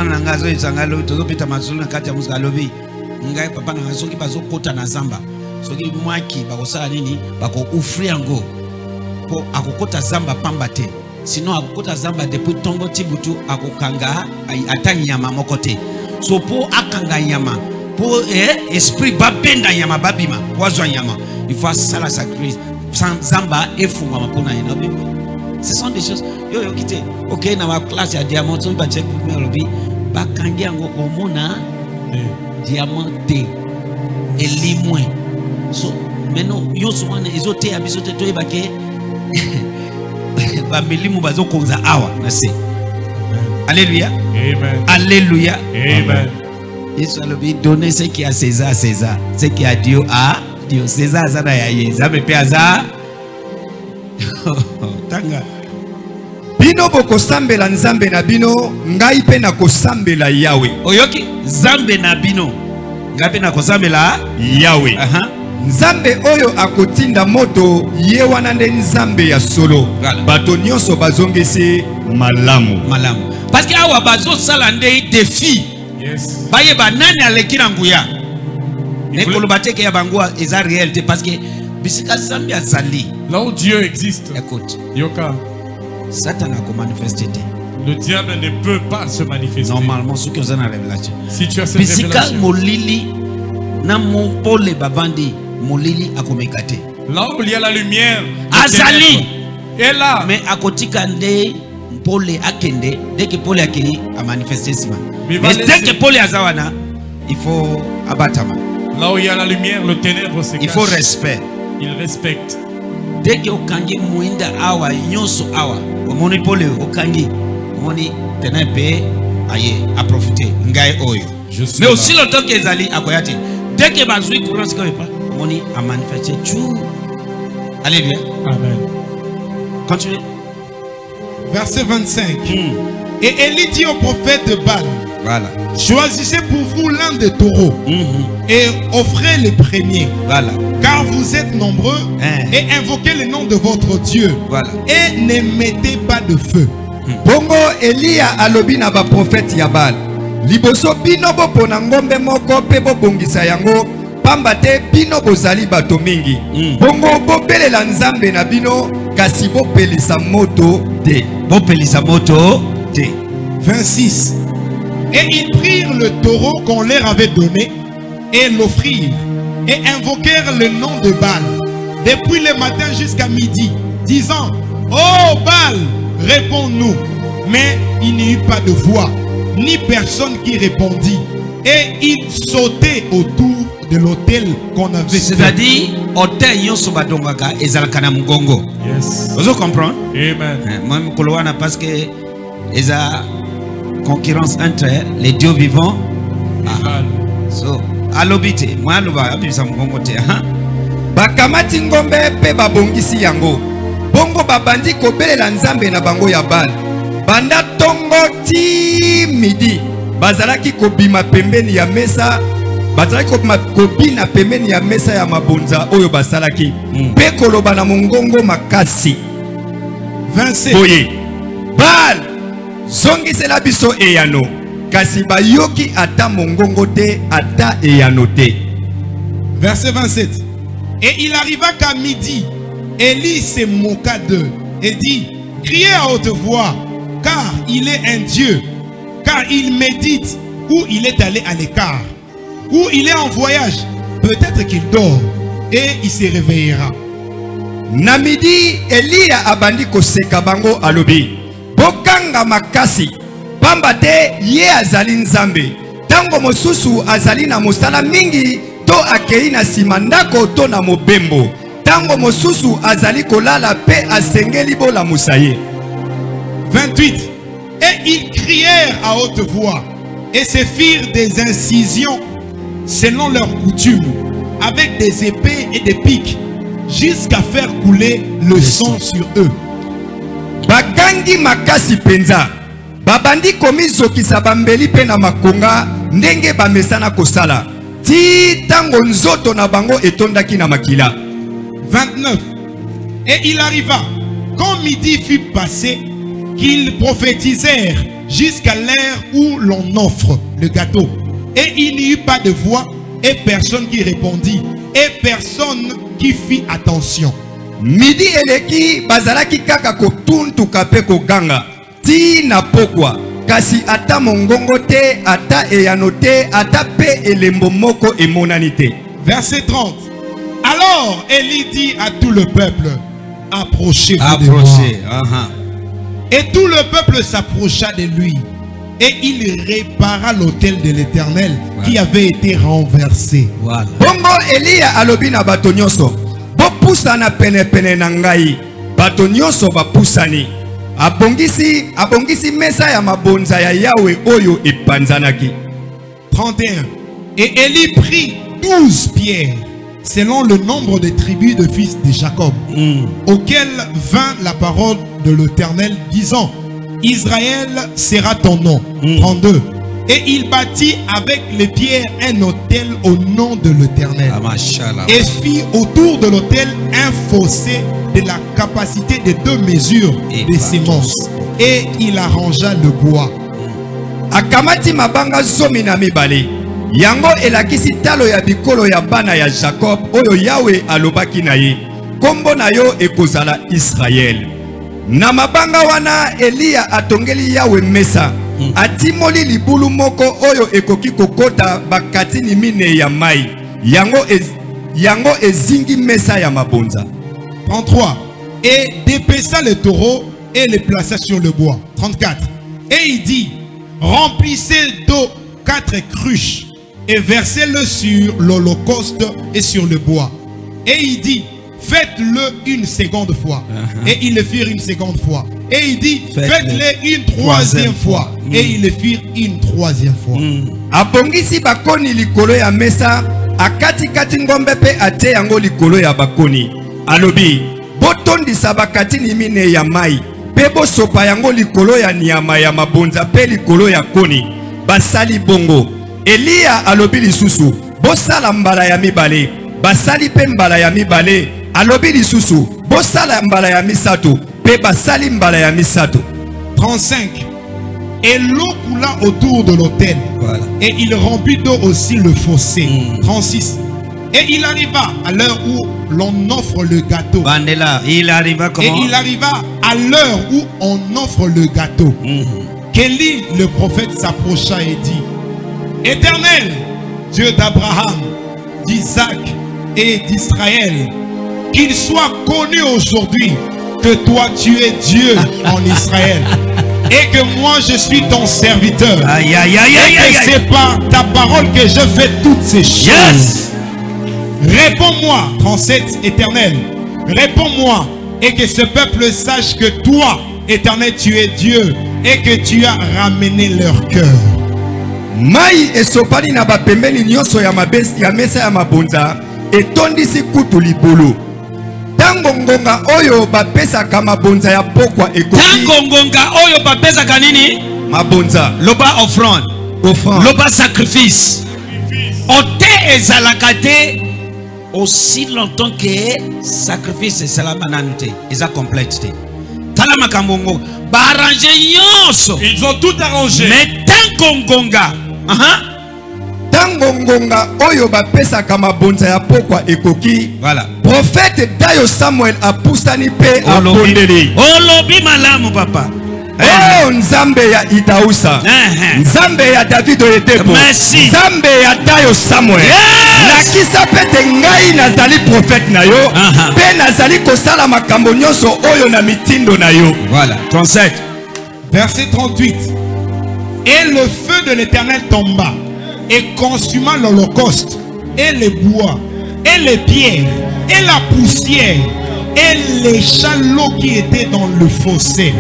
sont des choses. Yo quitté. Ok, dans ma classe, il y a diamant. Il va checker pour me lobby. Bakangi ango omona diamanté et limoué. So maintenant yo souvent les autres ils habitent autour de baké. Ba melimu bazo konza awa nasi. Alléluia. Amen. Alléluia. Amen. Yesu alobi donner ce qui est à César César, ce qui est à Dieu à Dieu. César zana ya yeza me pe azar. Tanga. Bino boko sambela nzambe na bino, ngai pe na kosambela Yahweh. Oyoki, zambe na bino, ngai pe na kosambela Yahweh. Nzambe oyo akotinda moto, ye wana nde nzambe ya solo. Bato nyonso bazongese malamu. Malamu. Parce que awa bazo salande défi. Yes. Baye ba nani alekira nguya. Ne kolobateke ya bangua eza réalité parce que bisika zambe azali. Là où Dieu existe. Écoute. Yoka. Satan a manifesté. Le diable ne peut pas se manifester. Normalement, ce que vous avez révélation. Si tu as cette révélation. Là où il y a la lumière. Azali. Et là. Mais à côté, Pole akende, dès que Pole akei a manifesté cela. Mais dès que Pole azawana, il faut abattement. Là où il y a la lumière, le ténèbre se cache. Il faut respect. Il respecte. Dès que okangi muinda awa nyoso awa, omoni Pole okangi, omoni ténèbre aye a profiter. Ngai oyo. Mais aussi le temps qu'ils allaient à Koyate, dès que bazui courant ce qu'on veut pas, omoni a manifesté tout. Alléluia. Amen. Continuez. Verset 25. Et Élie dit au prophète de Baal, voilà, choisissez pour vous l'un des taureaux et offrez les premiers. Voilà. Car vous êtes nombreux et invoquez le nom de votre Dieu. Voilà. Et ne mettez pas de feu. Bongo Élie a alobi na ba prophète ya Baal. Liboso bino bo ponangombe moko pe bo bongisa yango. Pambate bino bozali bato mingi. Bongo bo belela nzambe na bino. Kasi bo pelisa moto de. Bo pelisa moto de. 26. Et ils prirent le taureau qu'on leur avait donné et l'offrirent et invoquèrent le nom de Baal depuis le matin jusqu'à midi, disant: oh Baal, réponds-nous. Mais il n'y eut pas de voix, ni personne qui répondit. Et ils sautaient autour de l'autel qu'on avait. C'est-à-dire, l'autel Yosubadongaka et Zalkana Mgongo. Yes. Vous comprenez? Amen. Moi, je crois parce que il y a concurrence entre les dieux vivants. Ah. So, à l'obité, moi, je vais vous montrer. Bakamati ngombe pe babongisi yango. Bongo babandi kobelela nzambe na bango ya Baal. Banda tongo ti midi. Bazalaki kobima pembeni ya mesa. Bazalaki kobina pembeni ya mesa ya mabonza oyo basalaki. Pe koloba na mongongo makasi. 27. Boye. Baal zongisela biso eyano. Kasi bayoki ata mongongo te, ata eyano te. Verset 27. Et il arriva qu'à midi, Élie se moqua d'eux et dit: criez à haute voix, car il est un Dieu. Car il médite où il est allé à l'écart, où il est en voyage. Peut-être qu'il dort et il se réveillera. Namidi Elia abandi koseka bango alobi. Bokanga makasi, pambate ye azali nzambe. Tango mosusu azali na mosala mingi to akei na simandako to na mobembo. Tango mosusu azali kolala pe asengeli bola musaye. 28. Et ils crièrent à haute voix et se firent des incisions selon leur coutume avec des épées et des pics jusqu'à faire couler le sang sur eux. Bakangi makasi penza babandi komizo kisabambeli pena makonga ndenge bamesana kosala ti tango nzoto na bango etondaki na makila. 29. Et il arriva quand midi fut passé qu'ils prophétisèrent jusqu'à l'heure où l'on offre le gâteau. Et il n'y eut pas de voix, et personne qui répondit, et personne qui fit attention. Midi eleki bazalaki kaka kotuntuka pe koganga ti na pokwa kasi ata mongongo te, ata eyano te, ata pe elembo moko emonani te. Verset 30. Alors Élie dit à tout le peuple: approchez-vous de moi. Et tout le peuple s'approcha de lui. Et il répara l'autel de l'Éternel qui avait été renversé. Voilà. Bongo Elia alobina batonyoso. Bopusana pene pene nangai. Batonyoso bapusani. Abongisi mesa ya mabonza ya Yahweh oyo epanzanaki. 31. Et Élie prit 12 pierres selon le nombre des tribus de fils de Jacob, auxquels vint la parole de l'Éternel disant: Israël sera ton nom. 32. Et il bâtit avec les pierres un autel au nom de l'Éternel et fit autour de l'autel un fossé de la capacité de 2 mesures de semences, et il arrangea le bois. Akamati mabanga zomi na mibale yango elakisi talo ya bikolo ya bana ya Jacob oyo Yahweh alobaki na ye, kombo na yo ekozala Israël. Na mabanga wana Elia atongeli Yahweh mesa, atimoli libulu moko oyo ekoki kokota bakatini mine ya mai yango ezingi mesa ya mabonza. 33. Et dépeça le taureau et le plaça sur le bois. 34. Et il dit, remplissez d'eau 4 cruches et versez-le sur l'holocauste et sur le bois. Et il dit, faites-le une seconde fois. Et ils le firent une seconde fois. Et il dit, faites-le une troisième fois. Et ils le firent une troisième fois. Abongisi bakoni likolo ya mesa akati kati ngombe pe ate yango likolo ya bakoni. Alobi botondisa bakati nimine ya mai pe bosopa yango likolo ya nyama ya mabonza pe likolo ya koni basali bongo. Elia alobi lisusu bosala mbala ya mibale basali pe mbala ya mibale. Alobi lisusu bosala mbala ya misato pe basali mbala ya misato. 35. Et l'eau coula autour de l'autel. Voilà. Et il remplit d'eau aussi le fossé. 36. Et il arriva à l'heure où l'on offre le gâteau. Bandela, il arriva comment? Et il arriva à l'heure où on offre le gâteau. Qu'Élie le prophète s'approcha et dit, Éternel, Dieu d'Abraham, d'Isaac et d'Israël, qu'il soit connu aujourd'hui que toi tu es Dieu en Israël. Et que moi je suis ton serviteur. Aïe, aïe, aïe, aïe, aïe. Et c'est par ta parole que je fais toutes ces choses. Yes. Réponds-moi, 37, Éternel. Réponds-moi. Et que ce peuple sache que toi, Éternel, tu es Dieu. Et que tu as ramené leur cœur. Maï et Sopani n'a pas pemeli nyoso ya mabesi ya mesa ya mabonza. Et tondisi kutu libolo. Tangongonga oyo bapesa kama bonza ya pokwa ekoki. Tangongonga oyo bapesa kanini? Mabonza. Loba offrande. Offrande. Loba sacrifice. Ote ezalakate aussi longtemps que sacrifice salamananute. Eza complète. Tala makamgongo ba arranger yonso. Ils ont tout arrangé. Mais tangongonga. Tangongonga oyo bapesa kama bonza ya pokwa ekoki. Voilà. Prophète Dayo Samuel a poussani pe a bondeli. Olobi malamu papa. Oh Nzambe ya Idausa. Nzambe ya David Oyedepo. Nzambe ya Dayo Samuel. Nakisa pete ngai nazali prophète na yo. Pe nazali kosala makambo nyonso oyo na mitindo na yo. Voilà. 37. Verset 38. Et le feu de l'Éternel tomba et consuma l'holocauste et les bois et les pierres et la poussière et les chalots qui étaient dans le fossé.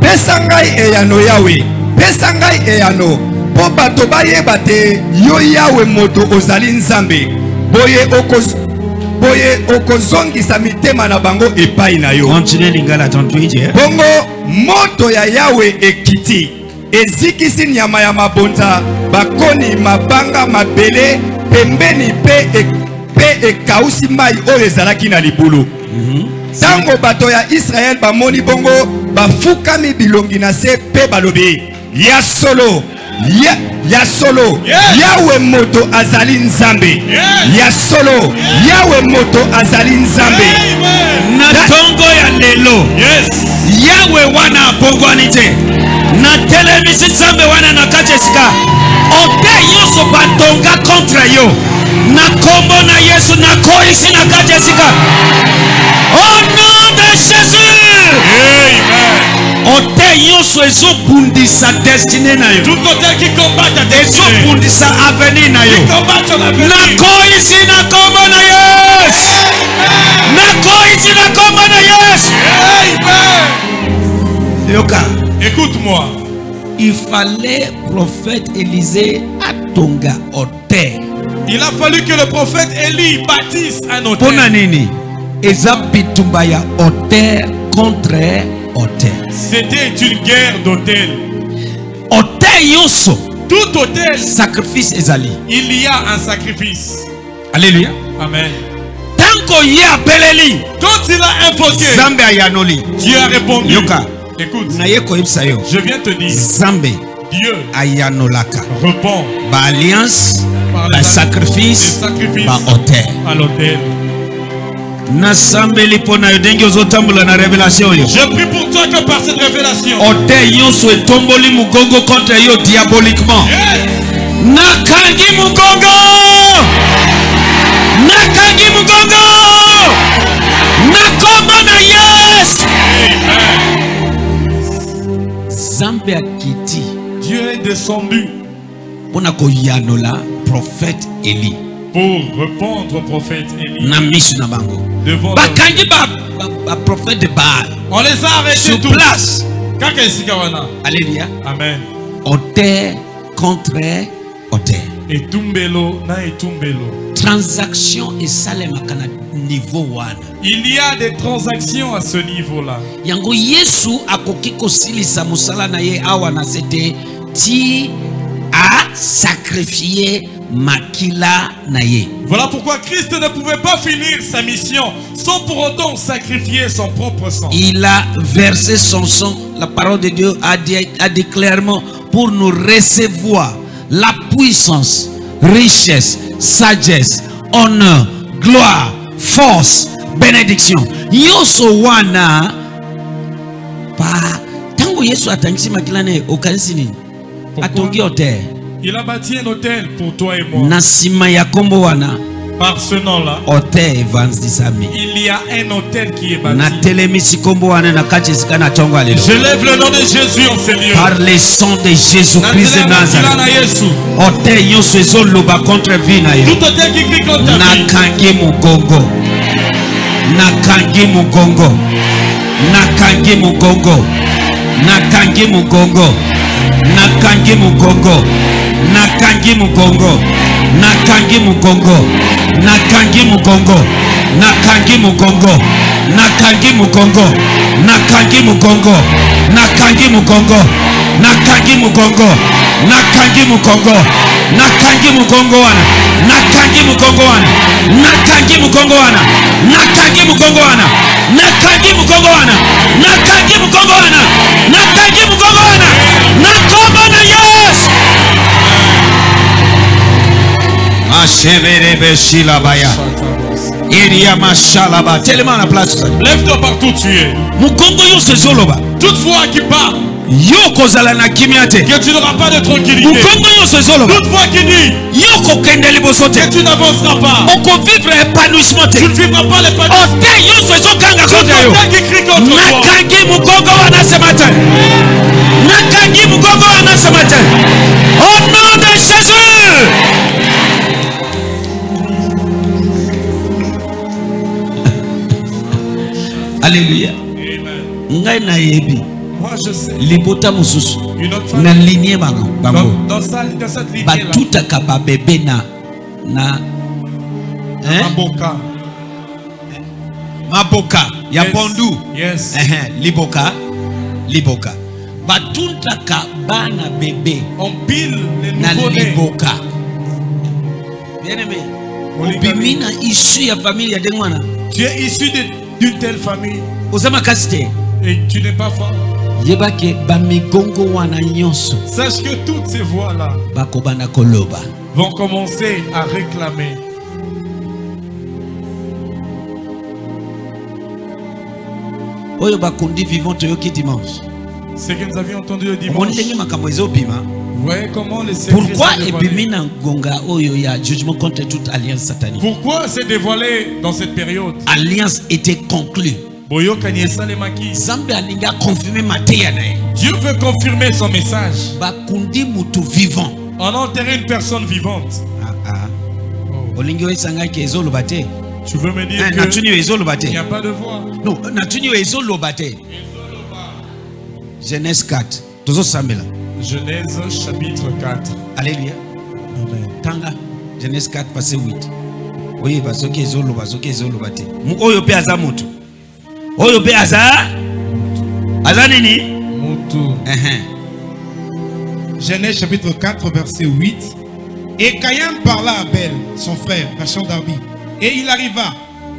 Pesangai eyano Yahweh, pesangai eyano po bato bayeba te yo Yahweh moto ozali Nzambe boye okozo boye okozongisa mitema na bango epai na yo. Continue lingala 38. Bongo moto ya Yahweh ekiti ezikisi nyama ya mabonza bakoni mabanga mabele pembeni pe pe ekausi mai oyo ezalaki na libulu. Tango bato ya Israel bamoni bongo bafukami bilongi na se pe balobi ya solo ya solo Yahweh moto azali Nzambe. Ya solo Yahweh moto azali Nzambe. Na tongo ya lelo Yahweh wana apongwani te na telemisi Nzambe wana na kacheska ote yoso batonga kontra yo na kombo na Yesu na koisi na kajesika au nom de Jésus. Amen. Ote yoso ezo bundisa destinée na yo. Tout côté qui combat ta destinée. Ezo bundisa avenir na yo. Na koisi na kombo na Yesu. Na koisi na kombo na Yesu. Amen. Yoka, écoute-moi. Il fallait prophète Élisée à Tonga Ote. Il a fallu que le prophète Élie bâtisse un hôtel. C'était une guerre d'hôtel. Tout hôtel. Sacrifice ezali. Il y a un sacrifice. Alléluia. Amen. Quand il a invoqué, Dieu a répondu. Yoka. Écoute. Je viens te dire. Zambé. Dieu. Ayanolaka. Répond. Par alliance. Par sacrifice. Par hôtel. Par l'hôtel. Je prie pour toi que par cette révélation diaboliquement. Dieu est descendu. Prophète Élie. Pour répondre au prophète Élie. Devant le prophète de Baal. On les a arrêtés tous. Place. Alléluia. Amen. Auteur contre auteur. Et tumbelo na et tumbelo. Transaction et salem à Canada. Niveau one. Il y a des transactions à ce niveau-là. Yango Yesu akokiko silisa musala na ye awa na zete ti a sacrifié makila na ye. Voilà pourquoi Christ ne pouvait pas finir sa mission sans pour autant sacrifier son propre sang. Il a versé son sang. La parole de Dieu a dit clairement pour nous recevoir la puissance, richesse, sagesse, honneur, gloire, force, bénédiction. Yoso wana pa tango Yesu atangisi makilane okansini atongi hôtel. Il a bâti un hôtel pour toi et moi. Nasima ya kombo wana par ce nom là. Hôtel Evans Disami. Il y a un hôtel qui est bâti. Natelemisi kombo wana na kachesika na tongo alelo. Je lève le nom de Jésus en ces lieux. Par le sang de Jésus-Christ de Nazareth. Hôtel Yoso ezoloba contre vina yo. Tout hôtel qui crie contre ta vie. Nakangi mugongo. Nakangi mugongo. Nakangi mugongo. Nakangi mugongo. Nakangi mugongo. Nakangi mugongo. Nakangi mugongo. Nakangi mugongo. Nakangi mugongo. Nakangi mugongo. Nakangi mugongo. Nakangi mugongo. Nakangi mugongo. Nakangi mugongo. Nakangi mugongo wana. Nakangi mugongo wana. Nakangi mugongo wana. Nakangi mugongo wana. Nakangi mugongo wana. Nakangi mugongo wana. Nakangi mugongo wana. Nakomana yes. Ashevere beshila baya. Iria mashala ba. Tellement la place. Lève-toi partout tu es. Mugongo yo se zoloba. Toute voix qui parle. Yoko zalana kimiate. Que tu n'auras pas de tranquillité. Toute voix qui dit Yoko kendeli bosote. Que tu n'avanceras pas. On peut vivre épanouissement. Tu ne vivras pas l'épanouissement. Tout qui crie contre toi. Nakangi mugongo wana ce matin. Nakangi mugongo wana ce matin. Au nom de Jésus. Alléluia. Amen. Moi je sais. Dans cette lignée là. Tout akaba bébé na Maboka. Maboka. Ya pondu. Yes. Liboka. Liboka. Ba tout akaba na bébé. On pile les nouveaux nés. Liboka. Bien aimé. On pile na issu ya famille ya dengwana. Tu es issu d'une telle famille. Osama Kasté. Et tu n'es pas femme. Sache que toutes ces voix-là vont commencer à réclamer. Ce que nous avions entendu le dimanche. Voyez comment les Pourquoi s'est dévoilé dans cette période? Alliance était conclue. Dieu veut confirmer son message. On a enterré une personne vivante. Oh. Tu veux me dire qu'il n'y a pas de voix? Non, Genèse 4. Genèse chapitre 4. Alléluia. Tanga. Genèse 4, verset 8. Oui, parce que Oyo be aza nini Mutu. Genèse chapitre 4 verset 8. Et Caïn parla à Abel, son frère, marchand d'Arbi. Et il arriva,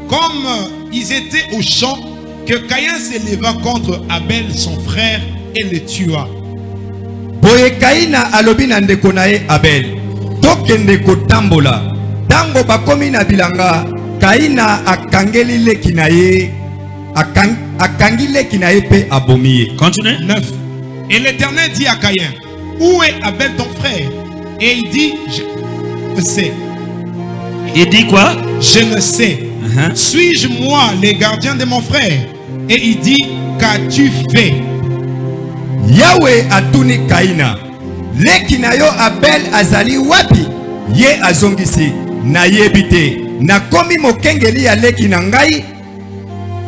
comme ils étaient au champ, que Caïn s'éleva contre Abel, son frère, et le tua. Boye Caïna alobina ndekonae Abel. Tokende kotambola. Tango bakomi na bilanga. Caïna akangeli lekinae. Continue. 9. Et l'Éternel dit à Caïn, où est Abel ton frère? Et il dit, je ne sais. Il dit quoi? Je ne sais. Suis-je moi les gardiens de mon frère? Et il dit, qu'as-tu fait? Yahweh atuni Kaina. Leki na yo Abel azali wapi? Ye azongisi na yebite. Na komi mokengeli ya leki na ngai.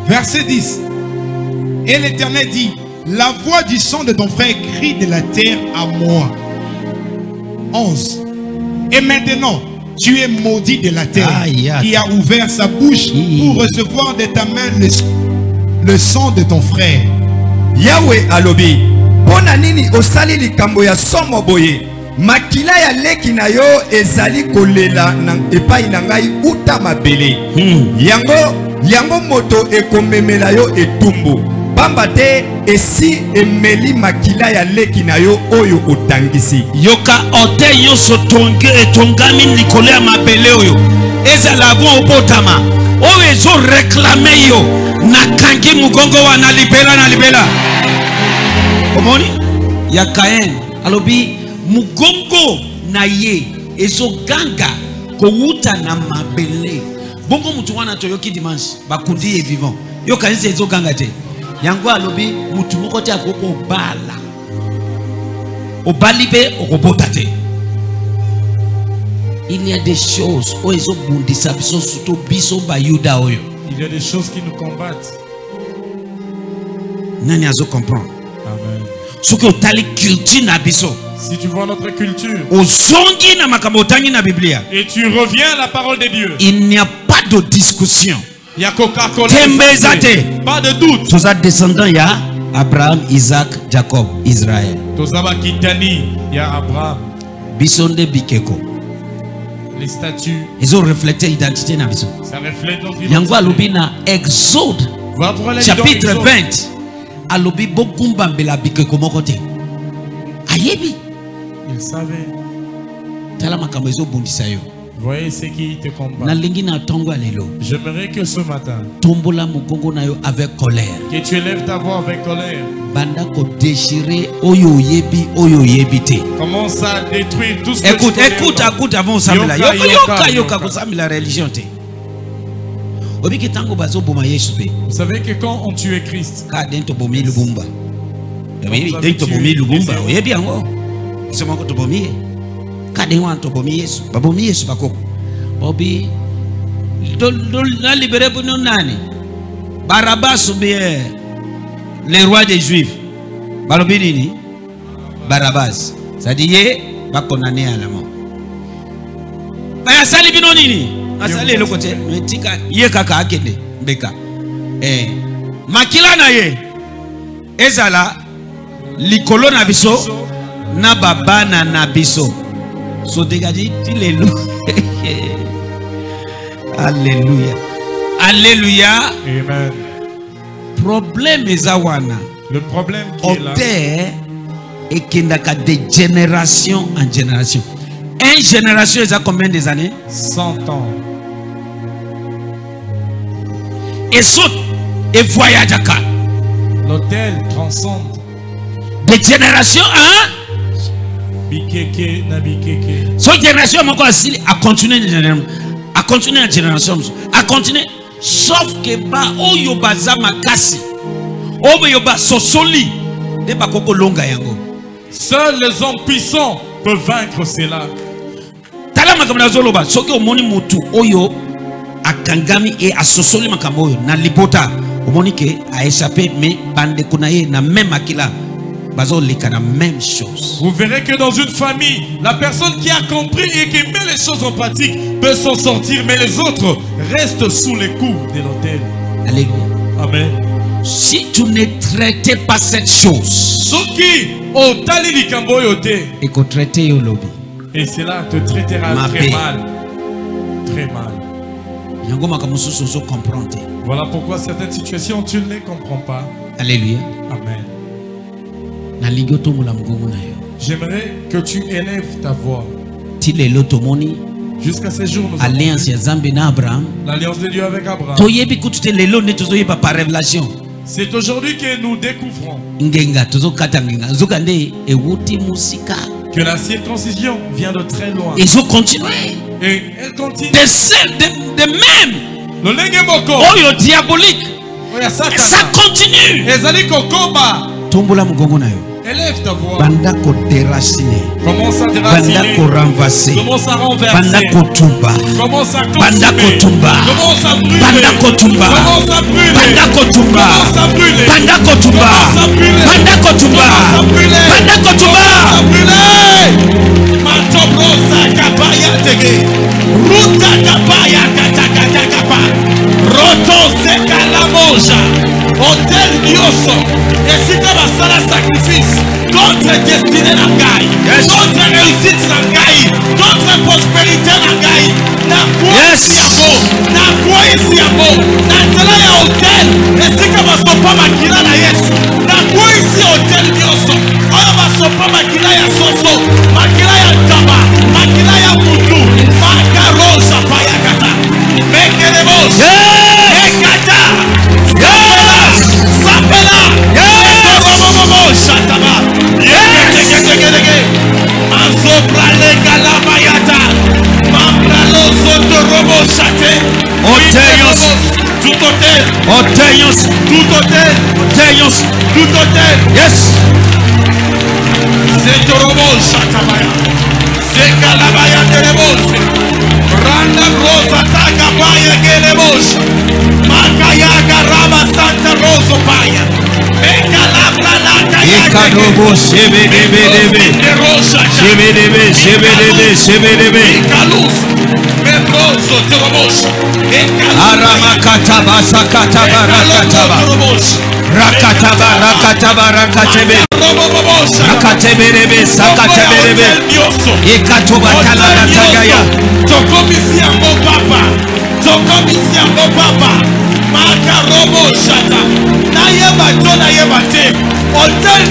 Verset 10. Et l'Éternel dit: la voix du son de ton frère crie de la terre à moi. 11. Et maintenant, tu es maudit de la terre qui a ouvert sa bouche pour recevoir de ta main le son de ton frère. Yahweh alobi ponanini osali likambo ya somo boye makila ya leki na yo ezali kolela na epai na ngai uta mabele yango moto ekomemela yo etumbu pamba te esi emeli makila ya leki na yo oyo otangisi yoka ote yo sotonge etongami likole ya mabele oyo ezala bon obotama oyo ezo reklame yo nakangi mugongo wana libela na libela omoni ya Kain alobi mugongo na ye ezoganga kowuta na mabele bongo mutu wana toyoki dimanche bakundi e vivant yo kanisa ezoganga te yango alobi mutu moko te akoko bala obalibe okobota te. Il y a des choses o ezobundisa biso suto biso ba Yuda oyo. Il y a des choses qui nous combattent. Nani azo comprend. Amen. Si tu vois notre culture et tu reviens à la parole de Dieu, il n'y a pas de discussion. Il n'y a pas de doute. Tous les descendants, il y a Abraham, Isaac, Jacob, Israël. Il y a Abraham. Bisonde Bikeko. Les statues. Ils ont reflété l'identité. Ça reflète notre identité. Yango alubina Exode chapitre 20. Alubi bokumba mbela bike komokote. Ayebi. Il savait. Tala makambo ezo bundisa yo. Voyez ce qui te combat. Na lingi na tongo alelo. J'aimerais que ce matin. Tombola mugongo na yo avec colère. Que tu élèves ta voix avec colère. Banda ko déchirer oyoyebi oyoyebite. Commence à détruire tout ce que écoute avant Samila. Yoka ko Samila religion te. Obiki tango bazo boma Yesu be. Vous savez que quand on tue Christ, ka dento bomi Lubumba. Oui, dento bomi Lubumba, oyebi ango. C'est mon ko bomi. Kade wanto bomi Yesu, babomi Yesu bakoko. Obi dol na libéré pour nous nani. Barabbas bien. Les rois des Juifs, Balobinini, Barabbas, ça dit va condamner à la mort. Asali binonini, asali le côté, metika yekaka akende, beka. Eh, makila na ye, ezala likolo na biso, na baba na biso. So dégagé, alléluia, alléluia, alléluia. Amen. Problème ezawana. Le problème qui est là. Et qui n'a qu'à de génération en génération. Une génération ça combien des années? 100 ans. Et saute et voyage à Ka. L'hôtel transcende. De génération à Bikeke na Bikeke. Cette génération encore à continuer à continuer la génération à continuer. Sauf que ba oyoba zamakasi, oyoba sosoli, de bakoko longa yango. Seuls les hommes puissants peuvent vaincre cela. Tala makamna zoloba, soki omoni mutu oyo akangami e asosoli makamoyo na libota, omoni ke a échappé mais bande kunaye na même akila. Même chose. Vous verrez que dans une famille, la personne qui a compris et qui met les choses en pratique peut s'en sortir, mais les autres restent sous les coups de l'autel. Alléluia. Amen. Si tu ne traitais pas cette chose, et qu'on traitait au lobby, et cela te traitera très mal. Très mal. Voilà pourquoi certaines situations tu ne les comprends pas. Alléluia. Amen. J'aimerais que tu élèves ta voix. Jusqu'à ces jours, l'alliance de Dieu avec Abraham. C'est aujourd'hui que nous découvrons que la circoncision vient de très loin. Et elle continue. De même. Le diabolique. Ça continue. Élève ta voix. Pendant qu'on déracine. Commence à déraciner. Pendant qu'on renverse. Commence à renverser. Pendant qu'on tombe. Commence à tomber. Pendant qu'on tombe. Commence à brûler. Pendant qu'on tombe. Commence à brûler. Pendant qu'on tombe. Commence à brûler. Pendant qu'on tombe. Commence à brûler. Pendant qu'on tombe. Commence à brûler. Pendant qu'on tombe. Commence à brûler. Matobrosa kabaya tege. Ruta kabaya kata kata kapa. Roto se kalamoja. Hôtel Dioso. Et si tu as ça, le sacrifice, d'autres destinées n'en gagnent, d'autres réussites n'en gagnent, d'autres prospérités n'en gagnent. N'a quoi ici à vous, n'a quoi ici à vous, n'a quoi ici à hôtel, et si tu as ça, pas ma kira na yesu, n'a quoi ici hôtel dioso, on a ça, pas ma kira ya soso, ma kira ya taba, ma kira ya kutu, ma karosa paya kata, mekeremos, mekata, sapela, sapela. Shataba, Azobra le Galabayata, Mambralo Sotorobo Shate, Oteyos, tout hôtel, Oteyos, tout hôtel, Oteyos, tout hôtel, yes, Setorobo Shatabaya, Sekalabaya Telebos, Randa Rosa Takabaya Gelebos, Makayaga Rama Santa Rosopaya. Hôtel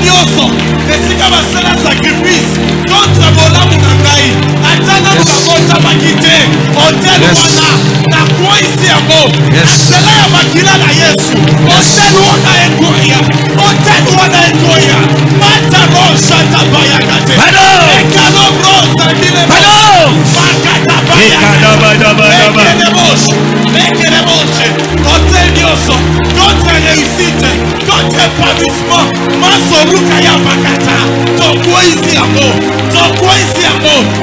Dioso, les cigars sont un sacrifice. Contre vos lames en Gaï, attendez vos comptes à quitter. Hôtel Mana, la quoi ici à vous? C'est là à Makila la Yesu. Hôtel Wana et Goya, Hôtel Wana et Goya. Mata Rosa Tabaya Gate. Ekano Rosa Dilebos. Makata Baya. Mekeremos. Hôtel Dioso, contre réussite. Notre pavissement, Masorukaya Bakata, ton quoi ici à vous,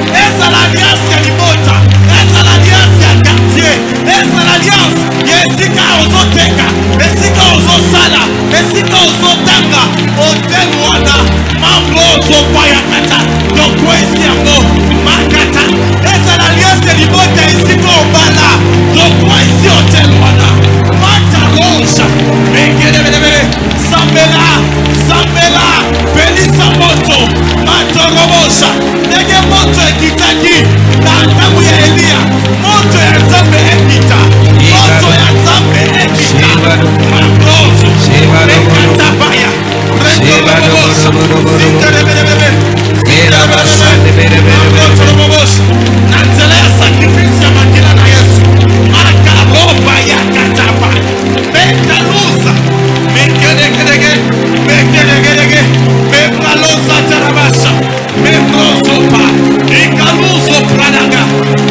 est à l'alliance Yanimota, est à l'alliance Yankartier, est à l'alliance Yesika Ozoteka, Yesika Ozosala, Yesika Ozotanga, Otel Wada, Mambo Zopayakata, ton quoi ici à vous, Makata, est à l'alliance Yanimota, Yesika Obala, ton quoi ici Otel Wada, Mata Roja, Mekene, Sambela, Belisa Moto, Mato Robosa, Nege Moto Ekitaki, Nantamu ya Elia, Moto ya Zambe Ekita, Moto ya Zambe Ekita, Mabroso, Ekatabaya, Rendo Robosa, Sintelebelebele, Mabroso Robosa, Nanzele ya sacrifice ya Makila na Yesu, Makaroba ya Kataba, Betalusa, Mekedege, Mebralosa Tarabasa, Mebrosopa, Mekaluso Pranaga,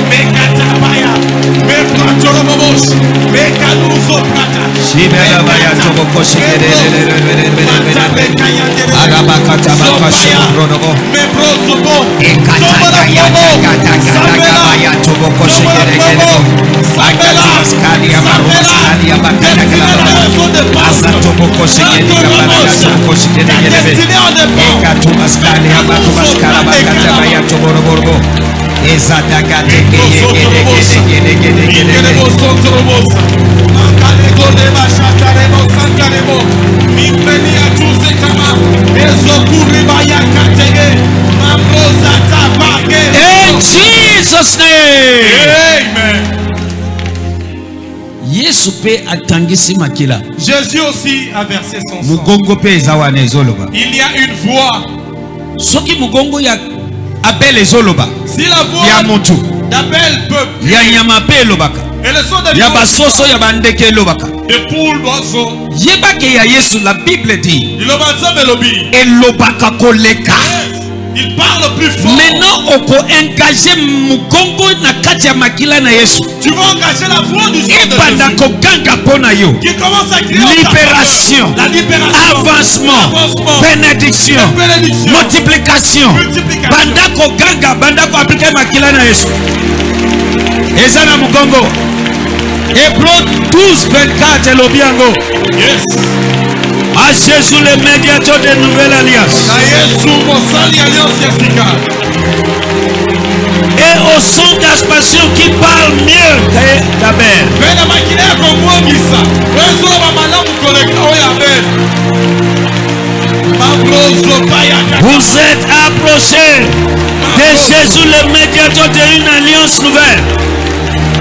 Mekatabaya, Mebratorobos, Mekaluso Prata, Shibelabaya Tobokoshi, Arabakatabakasha, Ronogo, Mebrosopo, Ekatabaya Tobokoshi, Sakalia, Maroskalia, Bakana, In Jesus' name, amen. Jésus aussi a versé son sang. Il y a une voix. Si la voix d'Abel peut et le son de poule d'oiseau. La Bible dit. Et Il parle plus fort. Maintenant, on peut engager Mugongo na kati ya makila na Yesu. Tu vas engager la voix du Seigneur. Qui commence à crier libération, la libération, avancement, bénédiction, multiplication. Bandako ganga, bandako appliquer makila na Yesu. Ezana Mugongo. Hébreux 12:24 elobiango. Yes. À Jésus le médiateur de nouvelle alliance. Et au son d'aspiration qui parle mieux que ta mère. Vous êtes approchés de Jésus le médiateur d'une alliance nouvelle.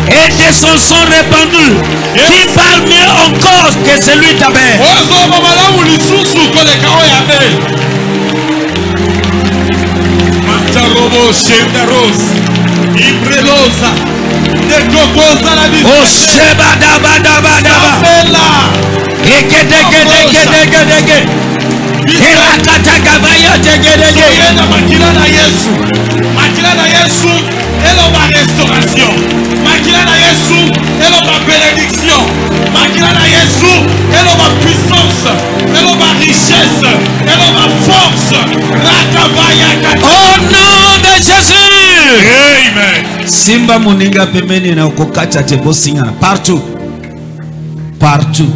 Et de son son répandu, yes, qui parle mieux encore que celui de ta mère. Makilana Yesu, elle a ma bénédiction. Makilana Yesu, elle a ma puissance. Elle a ma richesse. Elle a ma force. Au nom de Jésus. Amen. Simba muninga pemeni na ukokata tebo singa. Partout. Partout.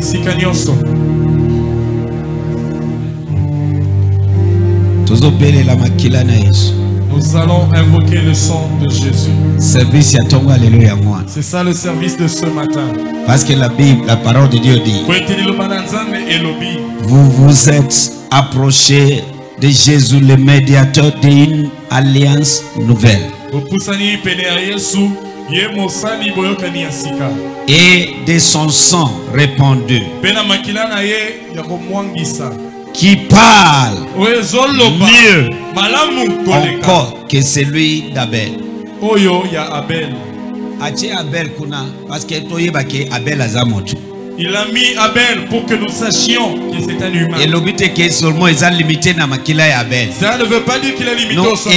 Ici kanyoso. Tozo pele la Makilana Yesu. Nous allons invoquer le sang de Jésus. C'est ça le service de ce matin. Parce que la Bible, la parole de Dieu dit, vous vous êtes approchés de Jésus, le médiateur d'une alliance nouvelle. Et de son sang répandu, qui parle mieux encore que celui d'Abel. Oyo ya Abel. Ache Abel kuna parce que toyeba ke Abel azamotu. Il a mis Abel pour que nous sachions que c'est un humain. Et l'obité que seulement ils ont limité na makila ya Abel. Ça ne veut pas dire qu'il est limité au son.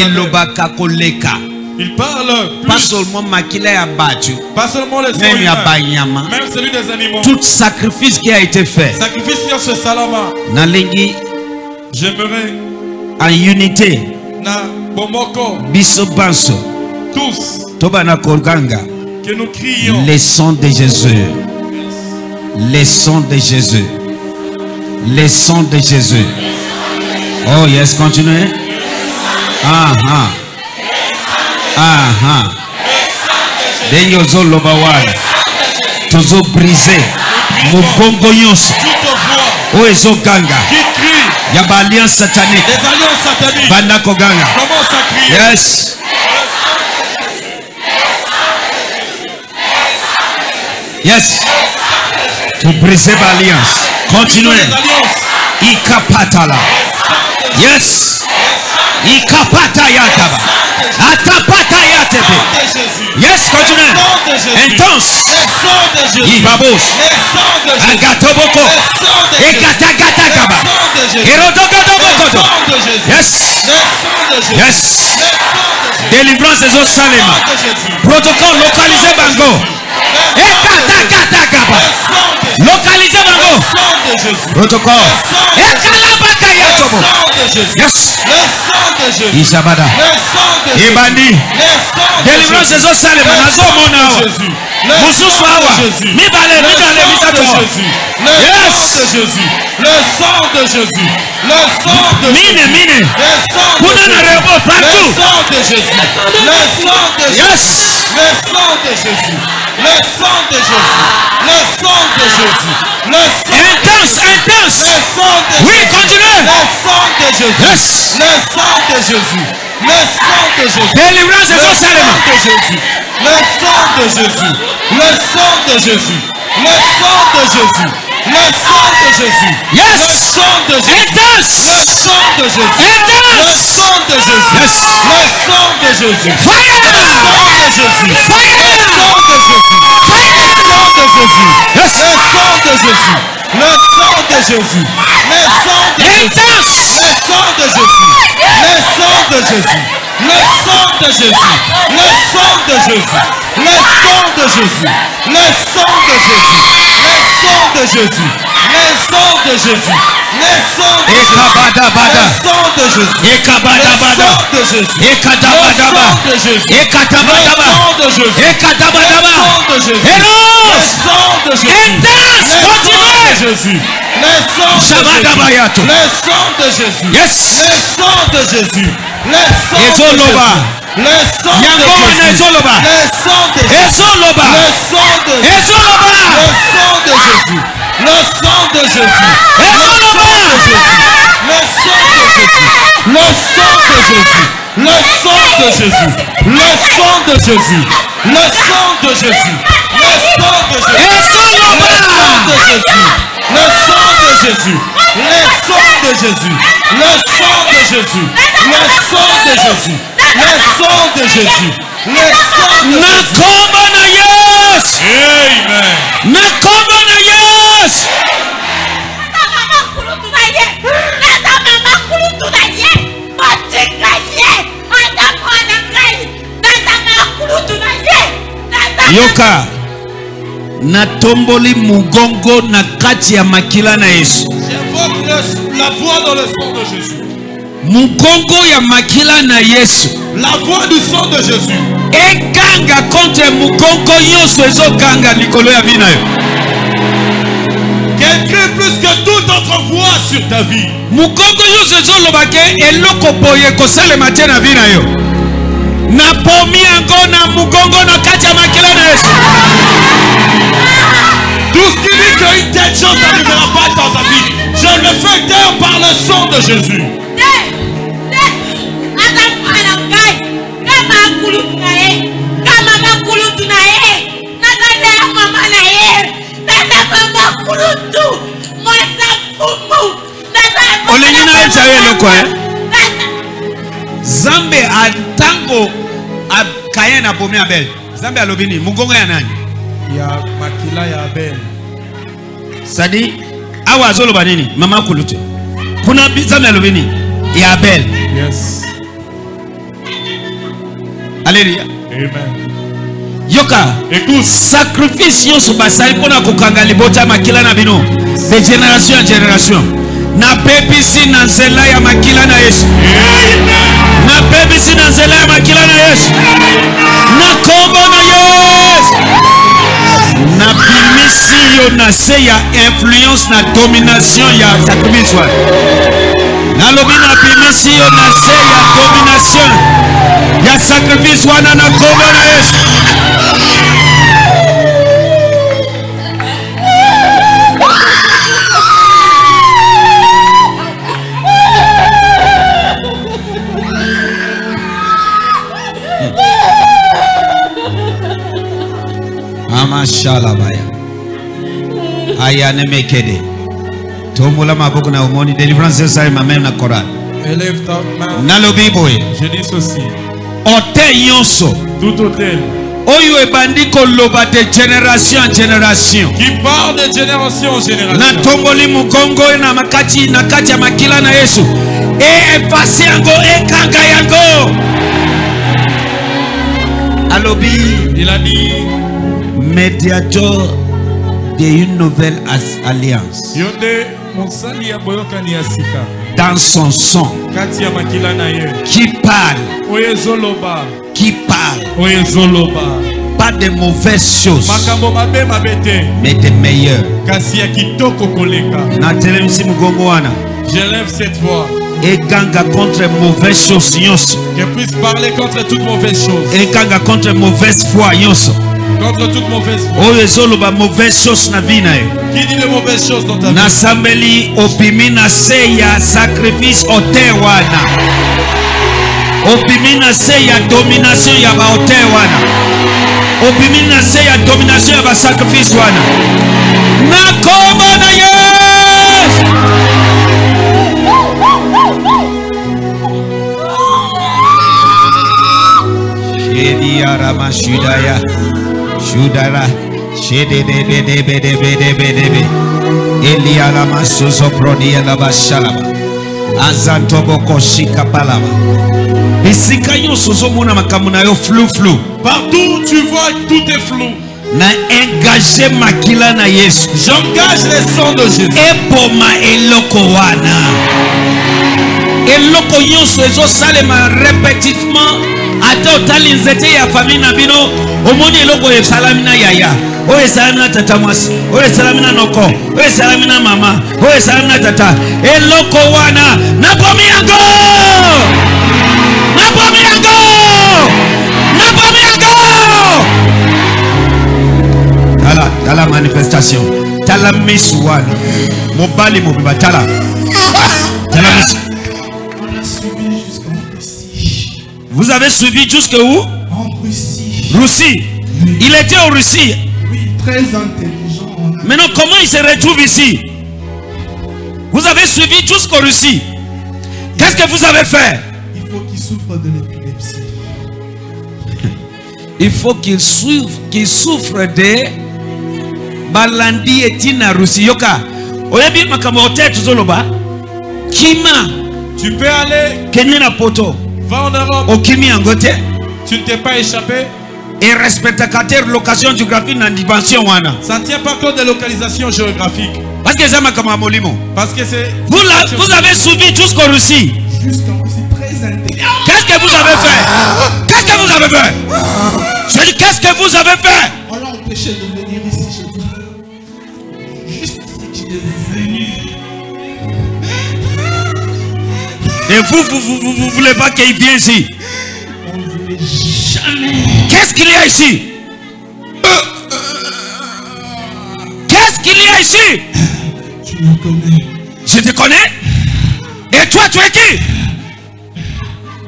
Il parle plus. Pas seulement Makila ya battu, pas seulement les même ya banyama, même celui des animaux. Tout sacrifice qui a été fait. Sacrifice sur ce salama. Nalengi, j'aimerais en unité. Na bomoko. Biso banso. Tous. Toba na kolganga. Que nous crions. Les sons de Jésus. Les sons de Jésus. Les sons de Jésus. Oh yes, continuez. Ah ah. Aha. Denyozo lobawa. Tozo brisé. Mugongo yonso. Oezo ganga. Yaba alliance satanique. Les alliances sataniques. Bandako ganga. Commence à crier. Yes. Yes. Vous brisez l'alliance. Continuez. Ikapatala. Yes. Ikapata yataba. Atapata yatebe. Yes, continue. Intense. Ibabos. Agatoboko. Ekatagatakaba. Erodogodogodo. Yes. Yes. Délivrance des eaux salées. Protocole localisé Bango. Ekatagatakaba. Localisé Bango. Protocole. Ekalabaka yatobo. Yes. Isabada. Ibandi. Délivrance des eaux salées. Nazo Monawa. Moussouswawa. Mibale, mibale, mibale. Yes. Le sang de Jésus. Le sang de Jésus. Mine, mine. Le sang de Jésus. Le sang de Jésus. Le sang de Jésus. Le sang de Jésus. Le sang de Jésus. Le sang. Intense, intense. Le sang de Jésus. Oui, continuez. Le sang de Jésus. Le sang de Jésus. Le sang de Jésus. Délivrance des eaux salées. Le sang de Jésus. Le sang de Jésus. Le sang de Jésus. Le sang de Jésus. Yes. Le sang de Jésus. Intense. Le sang de Jésus. Intense. Le sang de Jésus. Yes. Le sang de Jésus. Fire. Le sang de Jésus. Fire. Le sang de Jésus. Fire. Le sang de Jésus. Jésus. Le sang de Jésus. Le sang de Jésus. Le sang de Jésus. Le sang de Jésus. Le sang de Jésus. Le sang de Jésus. Le sang de Jésus. Le sang de Jésus. Le sang de Jésus. Le sang de Jésus. Le sang de Jésus. Le sang de Jésus. Yoka natomboli mugongo na kati ya makila na Yesu. J'invoque la voix dans le sang de Jésus. Mugongo ya makila na Yesu. La voix du sang de Jésus. Ekanga contre mugongo nyonso ezokanga likolo ya vina yo. Qu'elle crie plus que toute autre voix sur ta vie. Mugongo nyonso ezolobake eloko boye kosalema te na vina yo. Na pomi angona mugongo na katia makilana Yesu. Tout ce qui dit qu'une telle chose n'arrivera pas dans ta vie, je le fais taire par le sang de Jésus. Olengi na epsa yelo kwa Zambe atango Kayen a paumé Abel. Zambe a l'obéni. Mugongo ya nani? Ya makila ya Abel. Sadi awa zolo banini. Mama kulute. Kuna zambe a l'obéni. Ya Abel. Yes. Alléluia. Amen. Yoka. Écoute. Sacrifice yon soubasari pona kokanga libota makila na bino. De génération en génération. Na pepisi na nzela ya makila na Yesu. Amen. Na baby si na zela ya makila na Yesu. Na kombo na Yesu. Na bimisi yo na se ya influence na domination ya sacrifice. Na lobi na bimisi yo na se ya domination ya sacrifice wana na kombo na Yesu. Mashalabaya. Aya nemekede. Tombola maboko na umoni délivrance ça même na Coran. Élève ta main. Na lobi boy. Je dis ceci. Otel yonso. Tout hôtel. Oyo ebandi ko loba de génération en génération. Qui part de génération en génération. Na tomboli mukongo na makati na kati ya makila na Yesu. E efasi yango e kanga yango. Alobi, il a dit médiateur d'une nouvelle alliance dans son sang qui parle pas de mauvaises choses mais de meilleures. J'élève cette voix. Et ganga contre mauvaise chose que puisse parler contre toute mauvaise chose. Et ganga contre mauvaise foi contre toute mauvaise foi. Oh les oloba mauvaise chose na vie na yo. Qui dit les mauvaises choses dans ta vie? Na sambeli opimina seya sacrifice otewana. Opimina seya domination ya ba otewana. Opimina seya domination ya ba sacrifice wana. Na kombo na Yesu. Shudara Partout où tu vois, tout est flou. J'engage le sang de Jésus. T'as la manifestation, t'as la misouane, mon bali, mon bébé, t'as la. On a suivi jusqu'en Russie. Vous avez suivi jusque où? En Russie. Russie. Oui. Il était en Russie. Oui, très intelligent. Maintenant, comment il se retrouve ici? Vous avez suivi jusqu'en Russie. Qu'est-ce que vous avez fait? Il faut qu'il souffre de l'épilepsie. Il faut qu'il souffre de. Balandi etina Rusiyoka. Oyebi makambo tete zoloba. Kima. Tu peux aller. Kenena poto. Va en Europe. Okimi angote. Tu ne t'es pas échappé. Et respecte la location géographique dans dimension wana. Ça ne tient pas compte de localisation géographique. Parce que c'est makambo molimo. Parce que c'est. Vous avez suivi jusqu'en Russie. Jusqu'en Russie très intelligent. Qu'est-ce que vous avez fait? Qu'est-ce que vous avez fait? Je dis qu'est-ce que vous avez fait? On l'a empêché de venir ici. Et vous voulez pas qu'il vienne ici? On ne voulait jamais. Qu'est-ce qu'il y a ici? Qu'est-ce qu'il y a ici? Tu me connais. Je te connais. Et toi, tu es qui?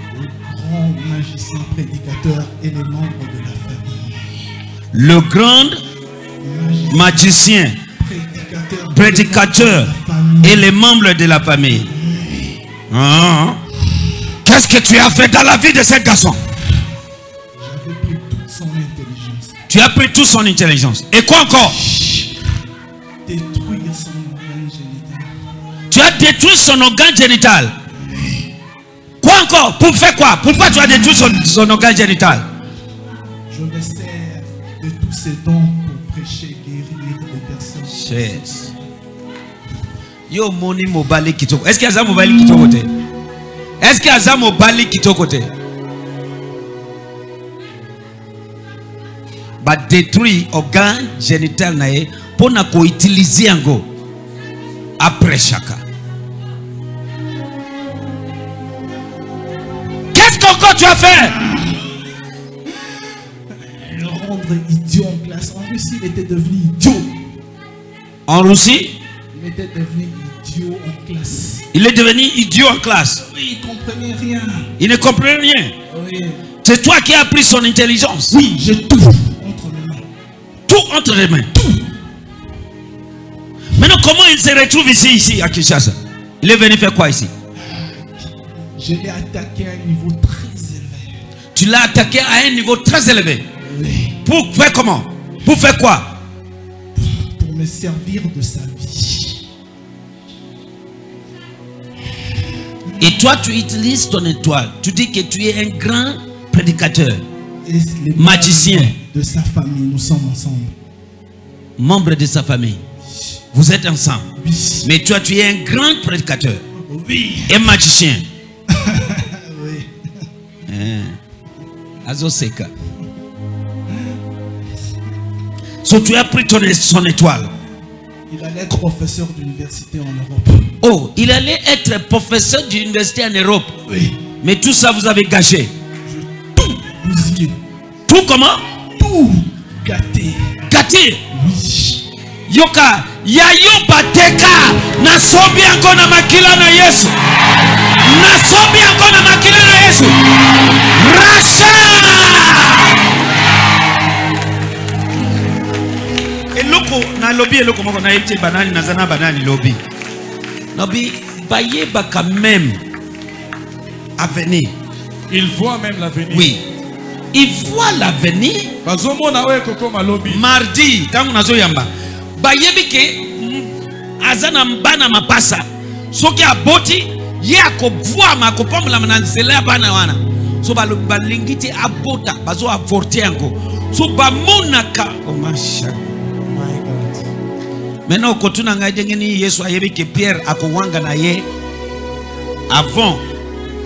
Le grand magicien prédicateur et les membres de la famille. Le grand magicien prédicateur et les membres de la famille. Ah. Qu'est-ce que tu as fait dans la vie de cet garçon? J'avais pris toute son intelligence. Tu as pris toute son intelligence. Et quoi encore? Détruire son organe génital. Tu as détruit son organe génital. Oui. Quoi encore? Pour faire quoi? Pourquoi tu as détruit son organe génital? Je me sers de tous ses dons pour prêcher, guérir les personnes. Yes. Yo moni mobali kitoko. Est-ce qu'il y a un mobali kitoko? Est-ce qu'il y a un mobali kitoko? Ba détruit organe génital nae pour na ko utiliser ango après chaka. Qu'est-ce qu'encore tu as fait? Le rendre idiot en classe. En Russie, il était devenu idiot. En Russie? Il était devenu idiot en classe. Il est devenu idiot en classe. Oui, il ne comprenait rien. Il ne comprenait rien. Oui. C'est toi qui as appris son intelligence. Oui, j'ai tout entre les mains. Tout entre les mains. Tout. Maintenant, comment il se retrouve ici à Kinshasa? Il est venu faire quoi ici? Je l'ai attaqué à un niveau très élevé. Tu l'as attaqué à un niveau très élevé. Oui. Pour faire comment? Pour faire quoi? Pour me servir de sa vie. Et toi, tu utilises ton étoile. Tu dis que tu es un grand prédicateur, magicien. De sa famille, nous sommes ensemble. Membre de sa famille. Vous êtes ensemble. Oui. Mais toi, tu es un grand prédicateur. Oui. Et magicien. Oui. Azoseka. So, tu as pris son étoile. Il allait être professeur d'université en Europe. Oh, il allait être professeur d'université en Europe. Oui. Mais tout ça, vous avez gâché. Tout bousillé. Tout comment? Tout gâté. Gâté. Oui. Yoka, yayo bateka. Nasobi encore na makila na Yesu. Nasobi encore na makila na Yesu. Racha. Eloko na lobby eloko moko na ete banani na zana banani lobby. Lobby baye baka même avenir. Il voit même l'avenir. Oui. il voit l'avenir. Mardi, quand on a zoyamba, bayebike azana mbana mapasa. Soki aboti ye akobwa makopamu la manzela bana wana. So balingiti abota bazo avorter encore. So ba monaka o masha. Maintenant kotuna ngajengeni Yesu ayebike Pierre akowanga na ye avant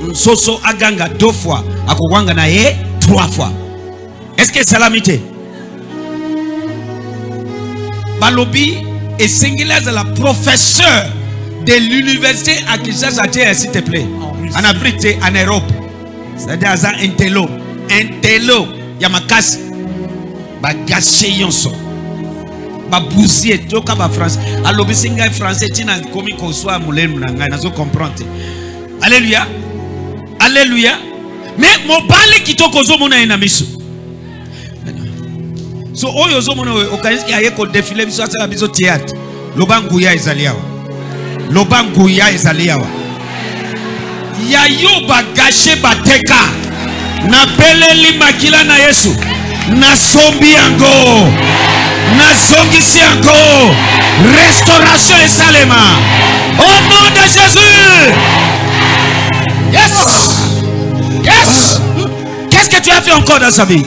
Nsoso aganga 2 fois akowanga na ye 3 fois. Est-ce que salamité Balobi est singulière de la professeure de l'université à Kinshasa, s'il te plaît. En Afrique, en Europe. C'est-à-dire un télo. Un télo. Il y a ma casse. Ba gâché yonso. Ba bousier. Toka ba France. Alobi singa français. Tina komi konsoa moulem nanga. Nazo comprendre. Alléluia. Alléluia. Mais mon balé qui toko zo mona enamisu. So oyo zo mona okayiski ayeko défilé biso asala biso théâtre. Lobanguya ezaliawa. Lobanguya ezaliawa. Yayo bagache bateka. Na peleli makila na Yesu. Na sombi yango. Na songisi yango. Restauration esalema. Au nom de Jésus. Yes. Yes. Qu'est-ce que tu as fait encore dans sa vie?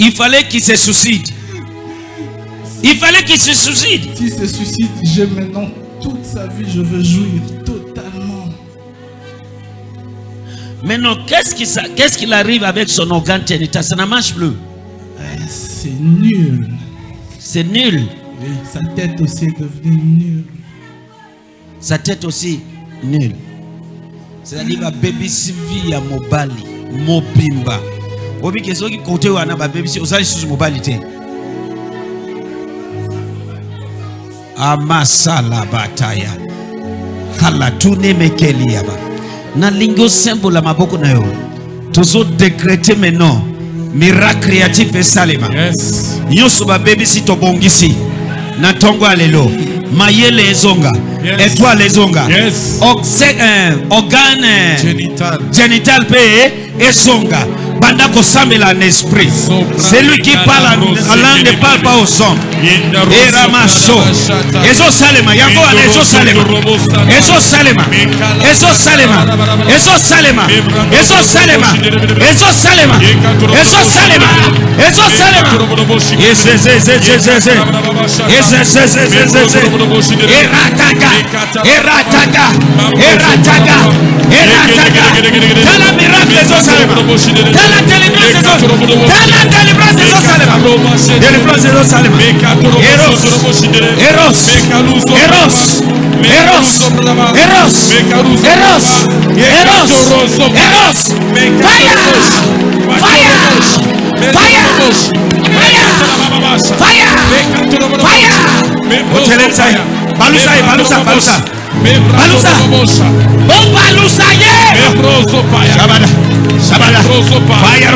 Il fallait qu'il se suicide. Il fallait qu'il se suicide. S'il se suicide, j'ai maintenant toute sa vie, je veux jouir totalement. Maintenant, qu'est-ce qu'il arrive avec son organe génital? Ça ne marche plus. C'est nul. C'est nul. Oui, sa tête aussi est devenue nulle. Sa tête aussi nulle. C'est-à-dire que bébé Sylvia Mobali, Mobimba. Obi keso ki kote wana ba bébé si osali sous Mobali te. Amasala bataya. Kala tune mekeli yaba. Na lingo sembo la maboko na yo. Tozo décréter maintenant miracle créatif et salema. Yes. Yoso ba bébé si tobongisi. Na tongo alelo. Mayele ezonga, yes. Étoile ezonga, yes. Organe génital pe ezonga. Banda kosambela en esprit. Celui qui parle en langue ne parle pas aux hommes. Eramaso. Ezo salema, yango ezo salema. Ezo salema. Ezo salema. Ezo salema. Ezo salema. Ezo salema. Ezo salema. Ezo salema. Ezezezezezeze. Ezezezezezeze. Erataga. Erataga. Erataga. Erataga. Tala miracle ezo salema. La délivrance des eaux. Délivrance des eaux. Fire of the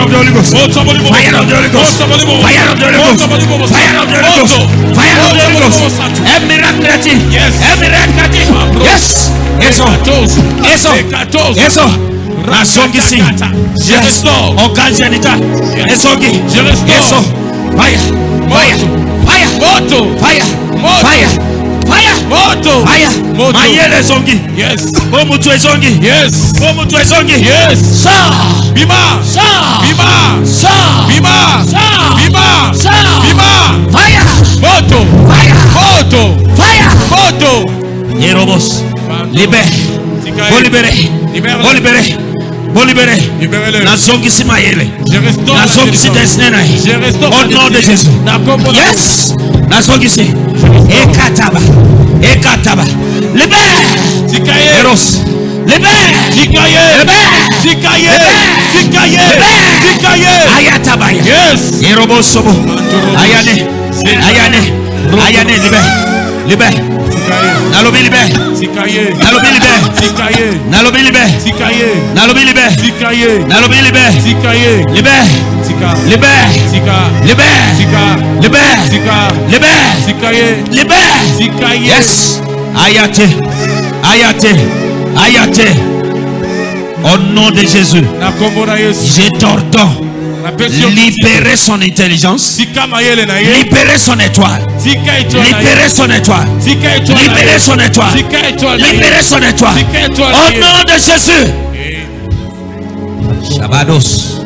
Holy Ghost. Fire of the Holy Ghost. Fire of the Holy Ghost. Fire of the Holy Ghost. Fire of the Holy Ghost. Every miracle. Yes. Every miracle. Yes. Eso. Eso. Eso. Nasongisi. Yes. Organ genital. Esogi. Eso. Fire. Fire. Fire. Moto. Fire. Fire. Fire, moto, fire, mayele zongi, yes, omutu ezongi, yes, omutu ezongi, yes, sa, bima, sa, bima, sa, bima, sa, bima, sa, bima, fire, moto, fire, moto, fire, moto, Yerobos, libère, libéré, vous libérez. La zone qui s'y maille. La zone qui s'y dessinée. Au nom de Jésus. Yes. La zone qui s'y. Ekataba. Ekataba. Libère. Eros. Libère. Libère. Libère. Ayatabaya. Yes. Erobosobo. Ayane. Ayane. Ayane. Libère. Libère. Nalobi libère. Nalobi libère. Nalobi libère. Nalobi libère. Nalobi libère. Libère. Libère. Libère. Libère. Libère. Libère. Yes. Ayate. Ayate. Ayate. Au nom de Jésus, j'ai t'ordonne libérer son intelligence, libérer son étoile, libérer son étoile, libérer son étoile, libérer son étoile. Au nom de Jésus. Shabados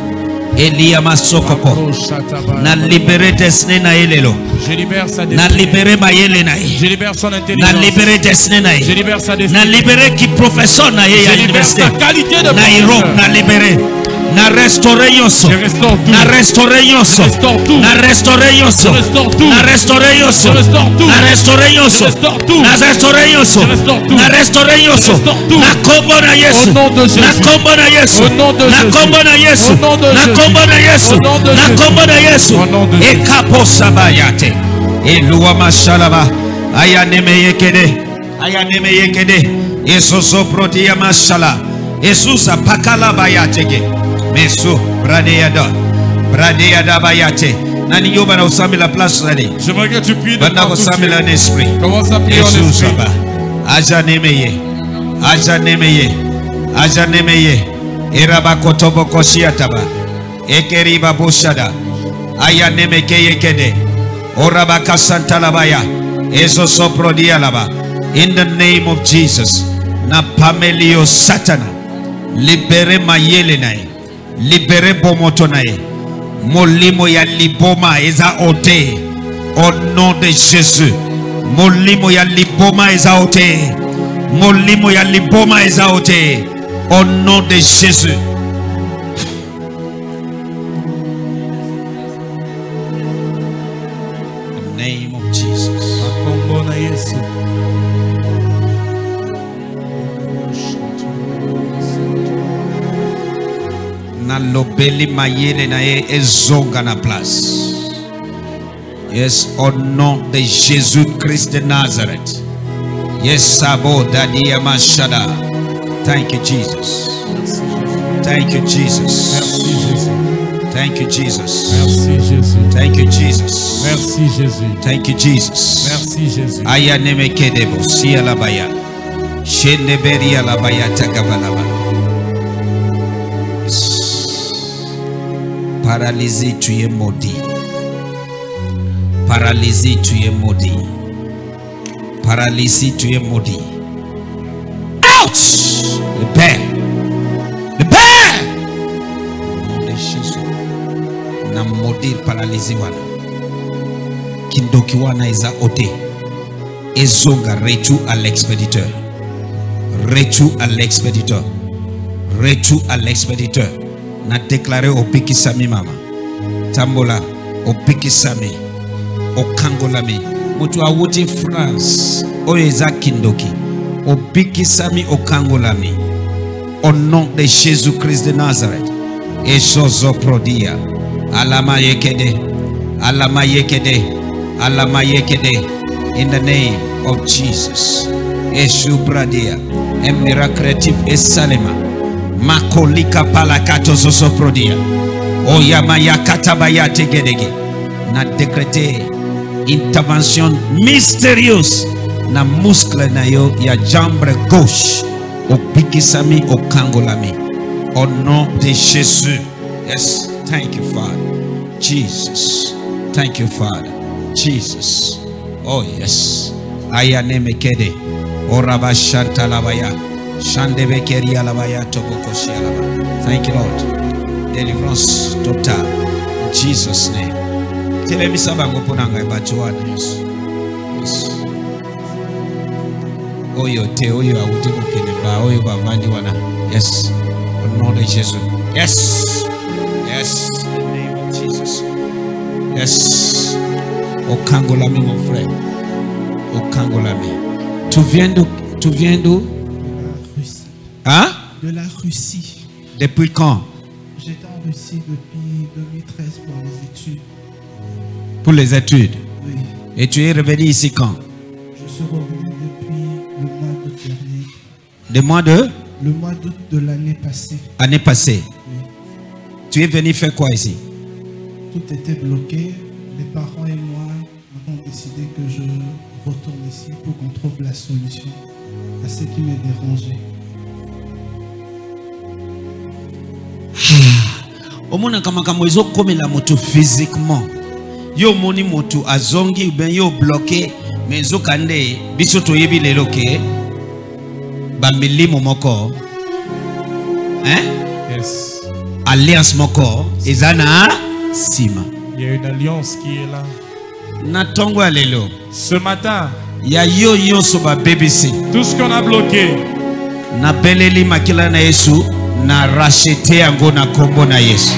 Eliama Sokopo na libéré destiné na elelo. Je libère sa destinée. Je libère son intelligence. Je libère sa destinée. Je libère qui professeur na ye à l'université. Na Europe na libéré. Na restauré yoso. Na restauré yoso. Na restauré yoso. Na restauré yoso. Na restauré yoso. Na restauré yoso. Na restauré yoso. Na combo na Yesu. Na combo na Yesu. Na combo na Yesu. Na combo na Yesu. Na combo na Yesu. Et capo sabayate. Eluwa mashalaba ayaneme yekede esoso protia mashala esusa pakala bayatege meso bradeada bayate nani yoba na usami la place zali je voudrais que tu pries banda usami la esprit commence à prier en esprit ajaneme ye eraba kotobo koshiataba ekeriba bushada ayaneme yekede Orabaka Santa Labaya, Ezo Sopro Dialaba, in the name of Jesus, Napamelio Satana, libere Mayelenai, libere Bomotonai, Molimo ya Liboma eza ote, au nom de Jésus, Molimo ya Liboma eza ote, Molimo ya Liboma eza ote, au nom de Jésus. Lobeli mayele nae ezonga na place. Yes, au nom de Jésus-Christ de Nazareth. Yes, sabo dadi amashada. Thank you, Jesus. Thank you, Jesus. Merci Jésus. Thank you, Jesus. Merci Jésus. Thank you, Jesus. Merci Jésus. Thank you, Jesus. Merci Jésus. Aya nemeke debo si alabaya. Sheneberi alabaya takabalaba. Paralysé, tu es maudit. Paralysé, tu es maudit. Paralysé, tu es maudit. Out! Le Père. Le Père! De Jésus. N'a maudit paralysé wana. Kindoki wana eza ote. Ezonga retu à l'expéditeur. Retu à l'expéditeur. Retu à l'expéditeur. N'a déclaré au Pikisami mama Tambola au Pikisami au Kangolami Mutu awuti France Oeza Kindoki au Pikisami au Kangolami au nom de Jésus-Christ de Nazareth et Sozo Prodia Alama Yekede in the name of Jesus et Shubradia et Miracratif et Salema Makolika palakato zosoprodia. Oyamaya katabaya tegedege. Na décrété intervention mystérieuse. Na muscle na yo ya jambre gauche. O pikisami o kangolami. Au nom de Jésus. Yes, thank you Father. Jesus. Thank you Father. Jesus. Oh yes. Ayaneme kede. Oraba shanta labaya. Thank you, Lord. Deliverance total. In Jesus' name. Yes. Au nom de Jésus. Yes. Yes. In the name of Jesus. Yes. Au Kangolami, mon frère. Au Kangolami. Tu viens d'où? Hein? De la Russie. Depuis quand? J'étais en Russie depuis 2013 pour les études. Pour les études? Oui. Et tu es revenu ici quand? Je suis revenu depuis le mois d'août dernier. Le mois de? Le mois d'août de l'année passée. Année passée? Oui. Tu es venu faire quoi ici? Tout était bloqué. Mes parents et moi avons décidé que je retourne ici pour qu'on trouve la solution à ce qui me dérangeait. Omona kama kamwezo kome la moto physiquement. Yo moni moto azongi ben yo bloqué mezo kande biso toyebi leloke bameli momoko. Hein? Yes. Alliance moko ezana sima. Il y a une alliance qui est là. Natongwa lelo. Ce matin, il y a yo yo soba BBC. Tout ce qu'on a bloqué. Na beleli makila na Yesu. Na rachete yango na kombo na Yesu.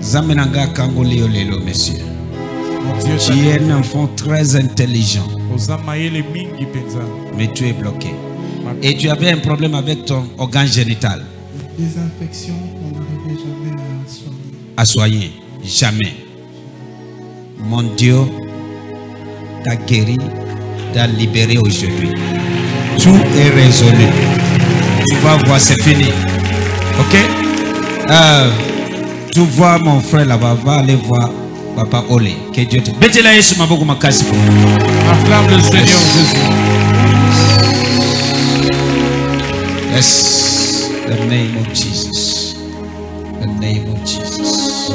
Zamenanga kango leo lelo, monsieur. Tu es un enfant très intelligent. Mais tu es bloqué. Et tu avais un problème avec ton organe génital. Des infections qu'on n'arrivait jamais à soigner. À soigner. Jamais. Mon Dieu t'a guéri, t'a libéré aujourd'hui. Tout est résolu. Tu vas voir, c'est fini. Ok? Tu vois mon frère là-bas, va aller voir Papa Olé. Que Dieu te bénisse. La flamme du Seigneur Jésus. Yes. The name of Jesus. The name of Jesus.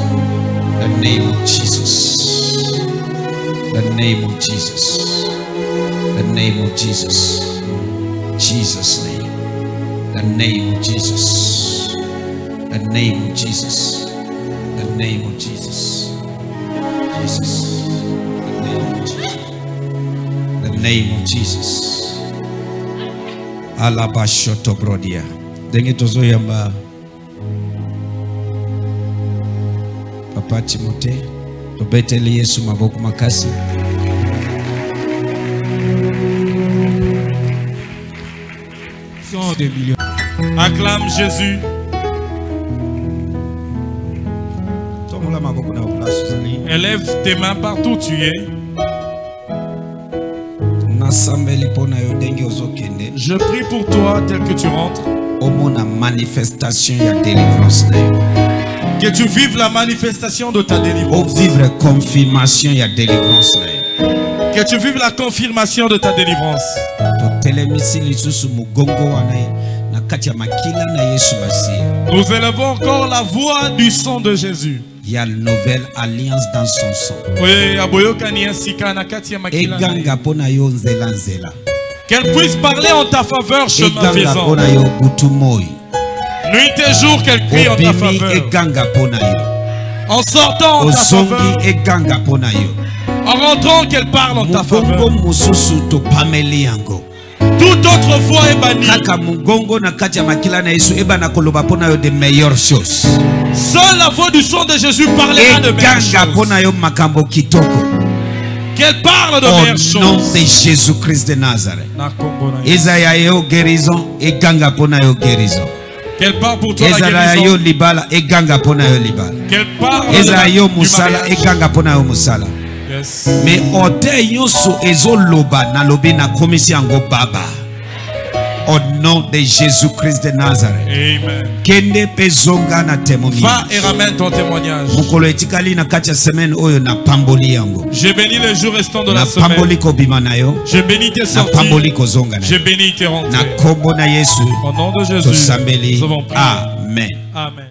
The name of Jesus. The name of Jesus. The name of Jesus. Jesus' name, the name of Jesus, the name of Jesus, the name of Jesus, Jesus, the name of Jesus, the name of Jesus. Alabashoto brodia. Dengi tozo yamba. Papa Timote, tobetele Yesu maboku makasi. Des millions. Acclame Jésus. Élève tes mains partout où tu es. Je prie pour toi tel que tu rentres. Que tu vives la manifestation de ta délivrance. Que tu vives la confirmation de ta délivrance. Nous élevons encore la voix du sang de Jésus. Il y a une nouvelle alliance dans son sang. Qu'elle puisse parler en ta faveur, chemin faisant. Nuit et jour, qu'elle crie en ta faveur. En sortant en ta faveur. En rentrant, qu'elle parle en ta faveur. Toute autre voix est bannie. Seule la voix du sang de Jésus parlera de meilleures choses. Qu'elle parle de meilleures choses. Au nom de Jésus-Christ de Nazareth. Esaïa guérison et ganga ponayo guérison. Qu'elle parle pour toi la guérison. Qu'elle parle Esaïa musala et ganga ponayo musala. Mais au nom de Jésus-Christ de Nazareth. Amen. Va et ramène ton témoignage. J'ai béni les jours restants de la semaine. J'ai béni tes sorties. J'ai béni tes rentrées. Au nom de Jésus. Amen. Amen.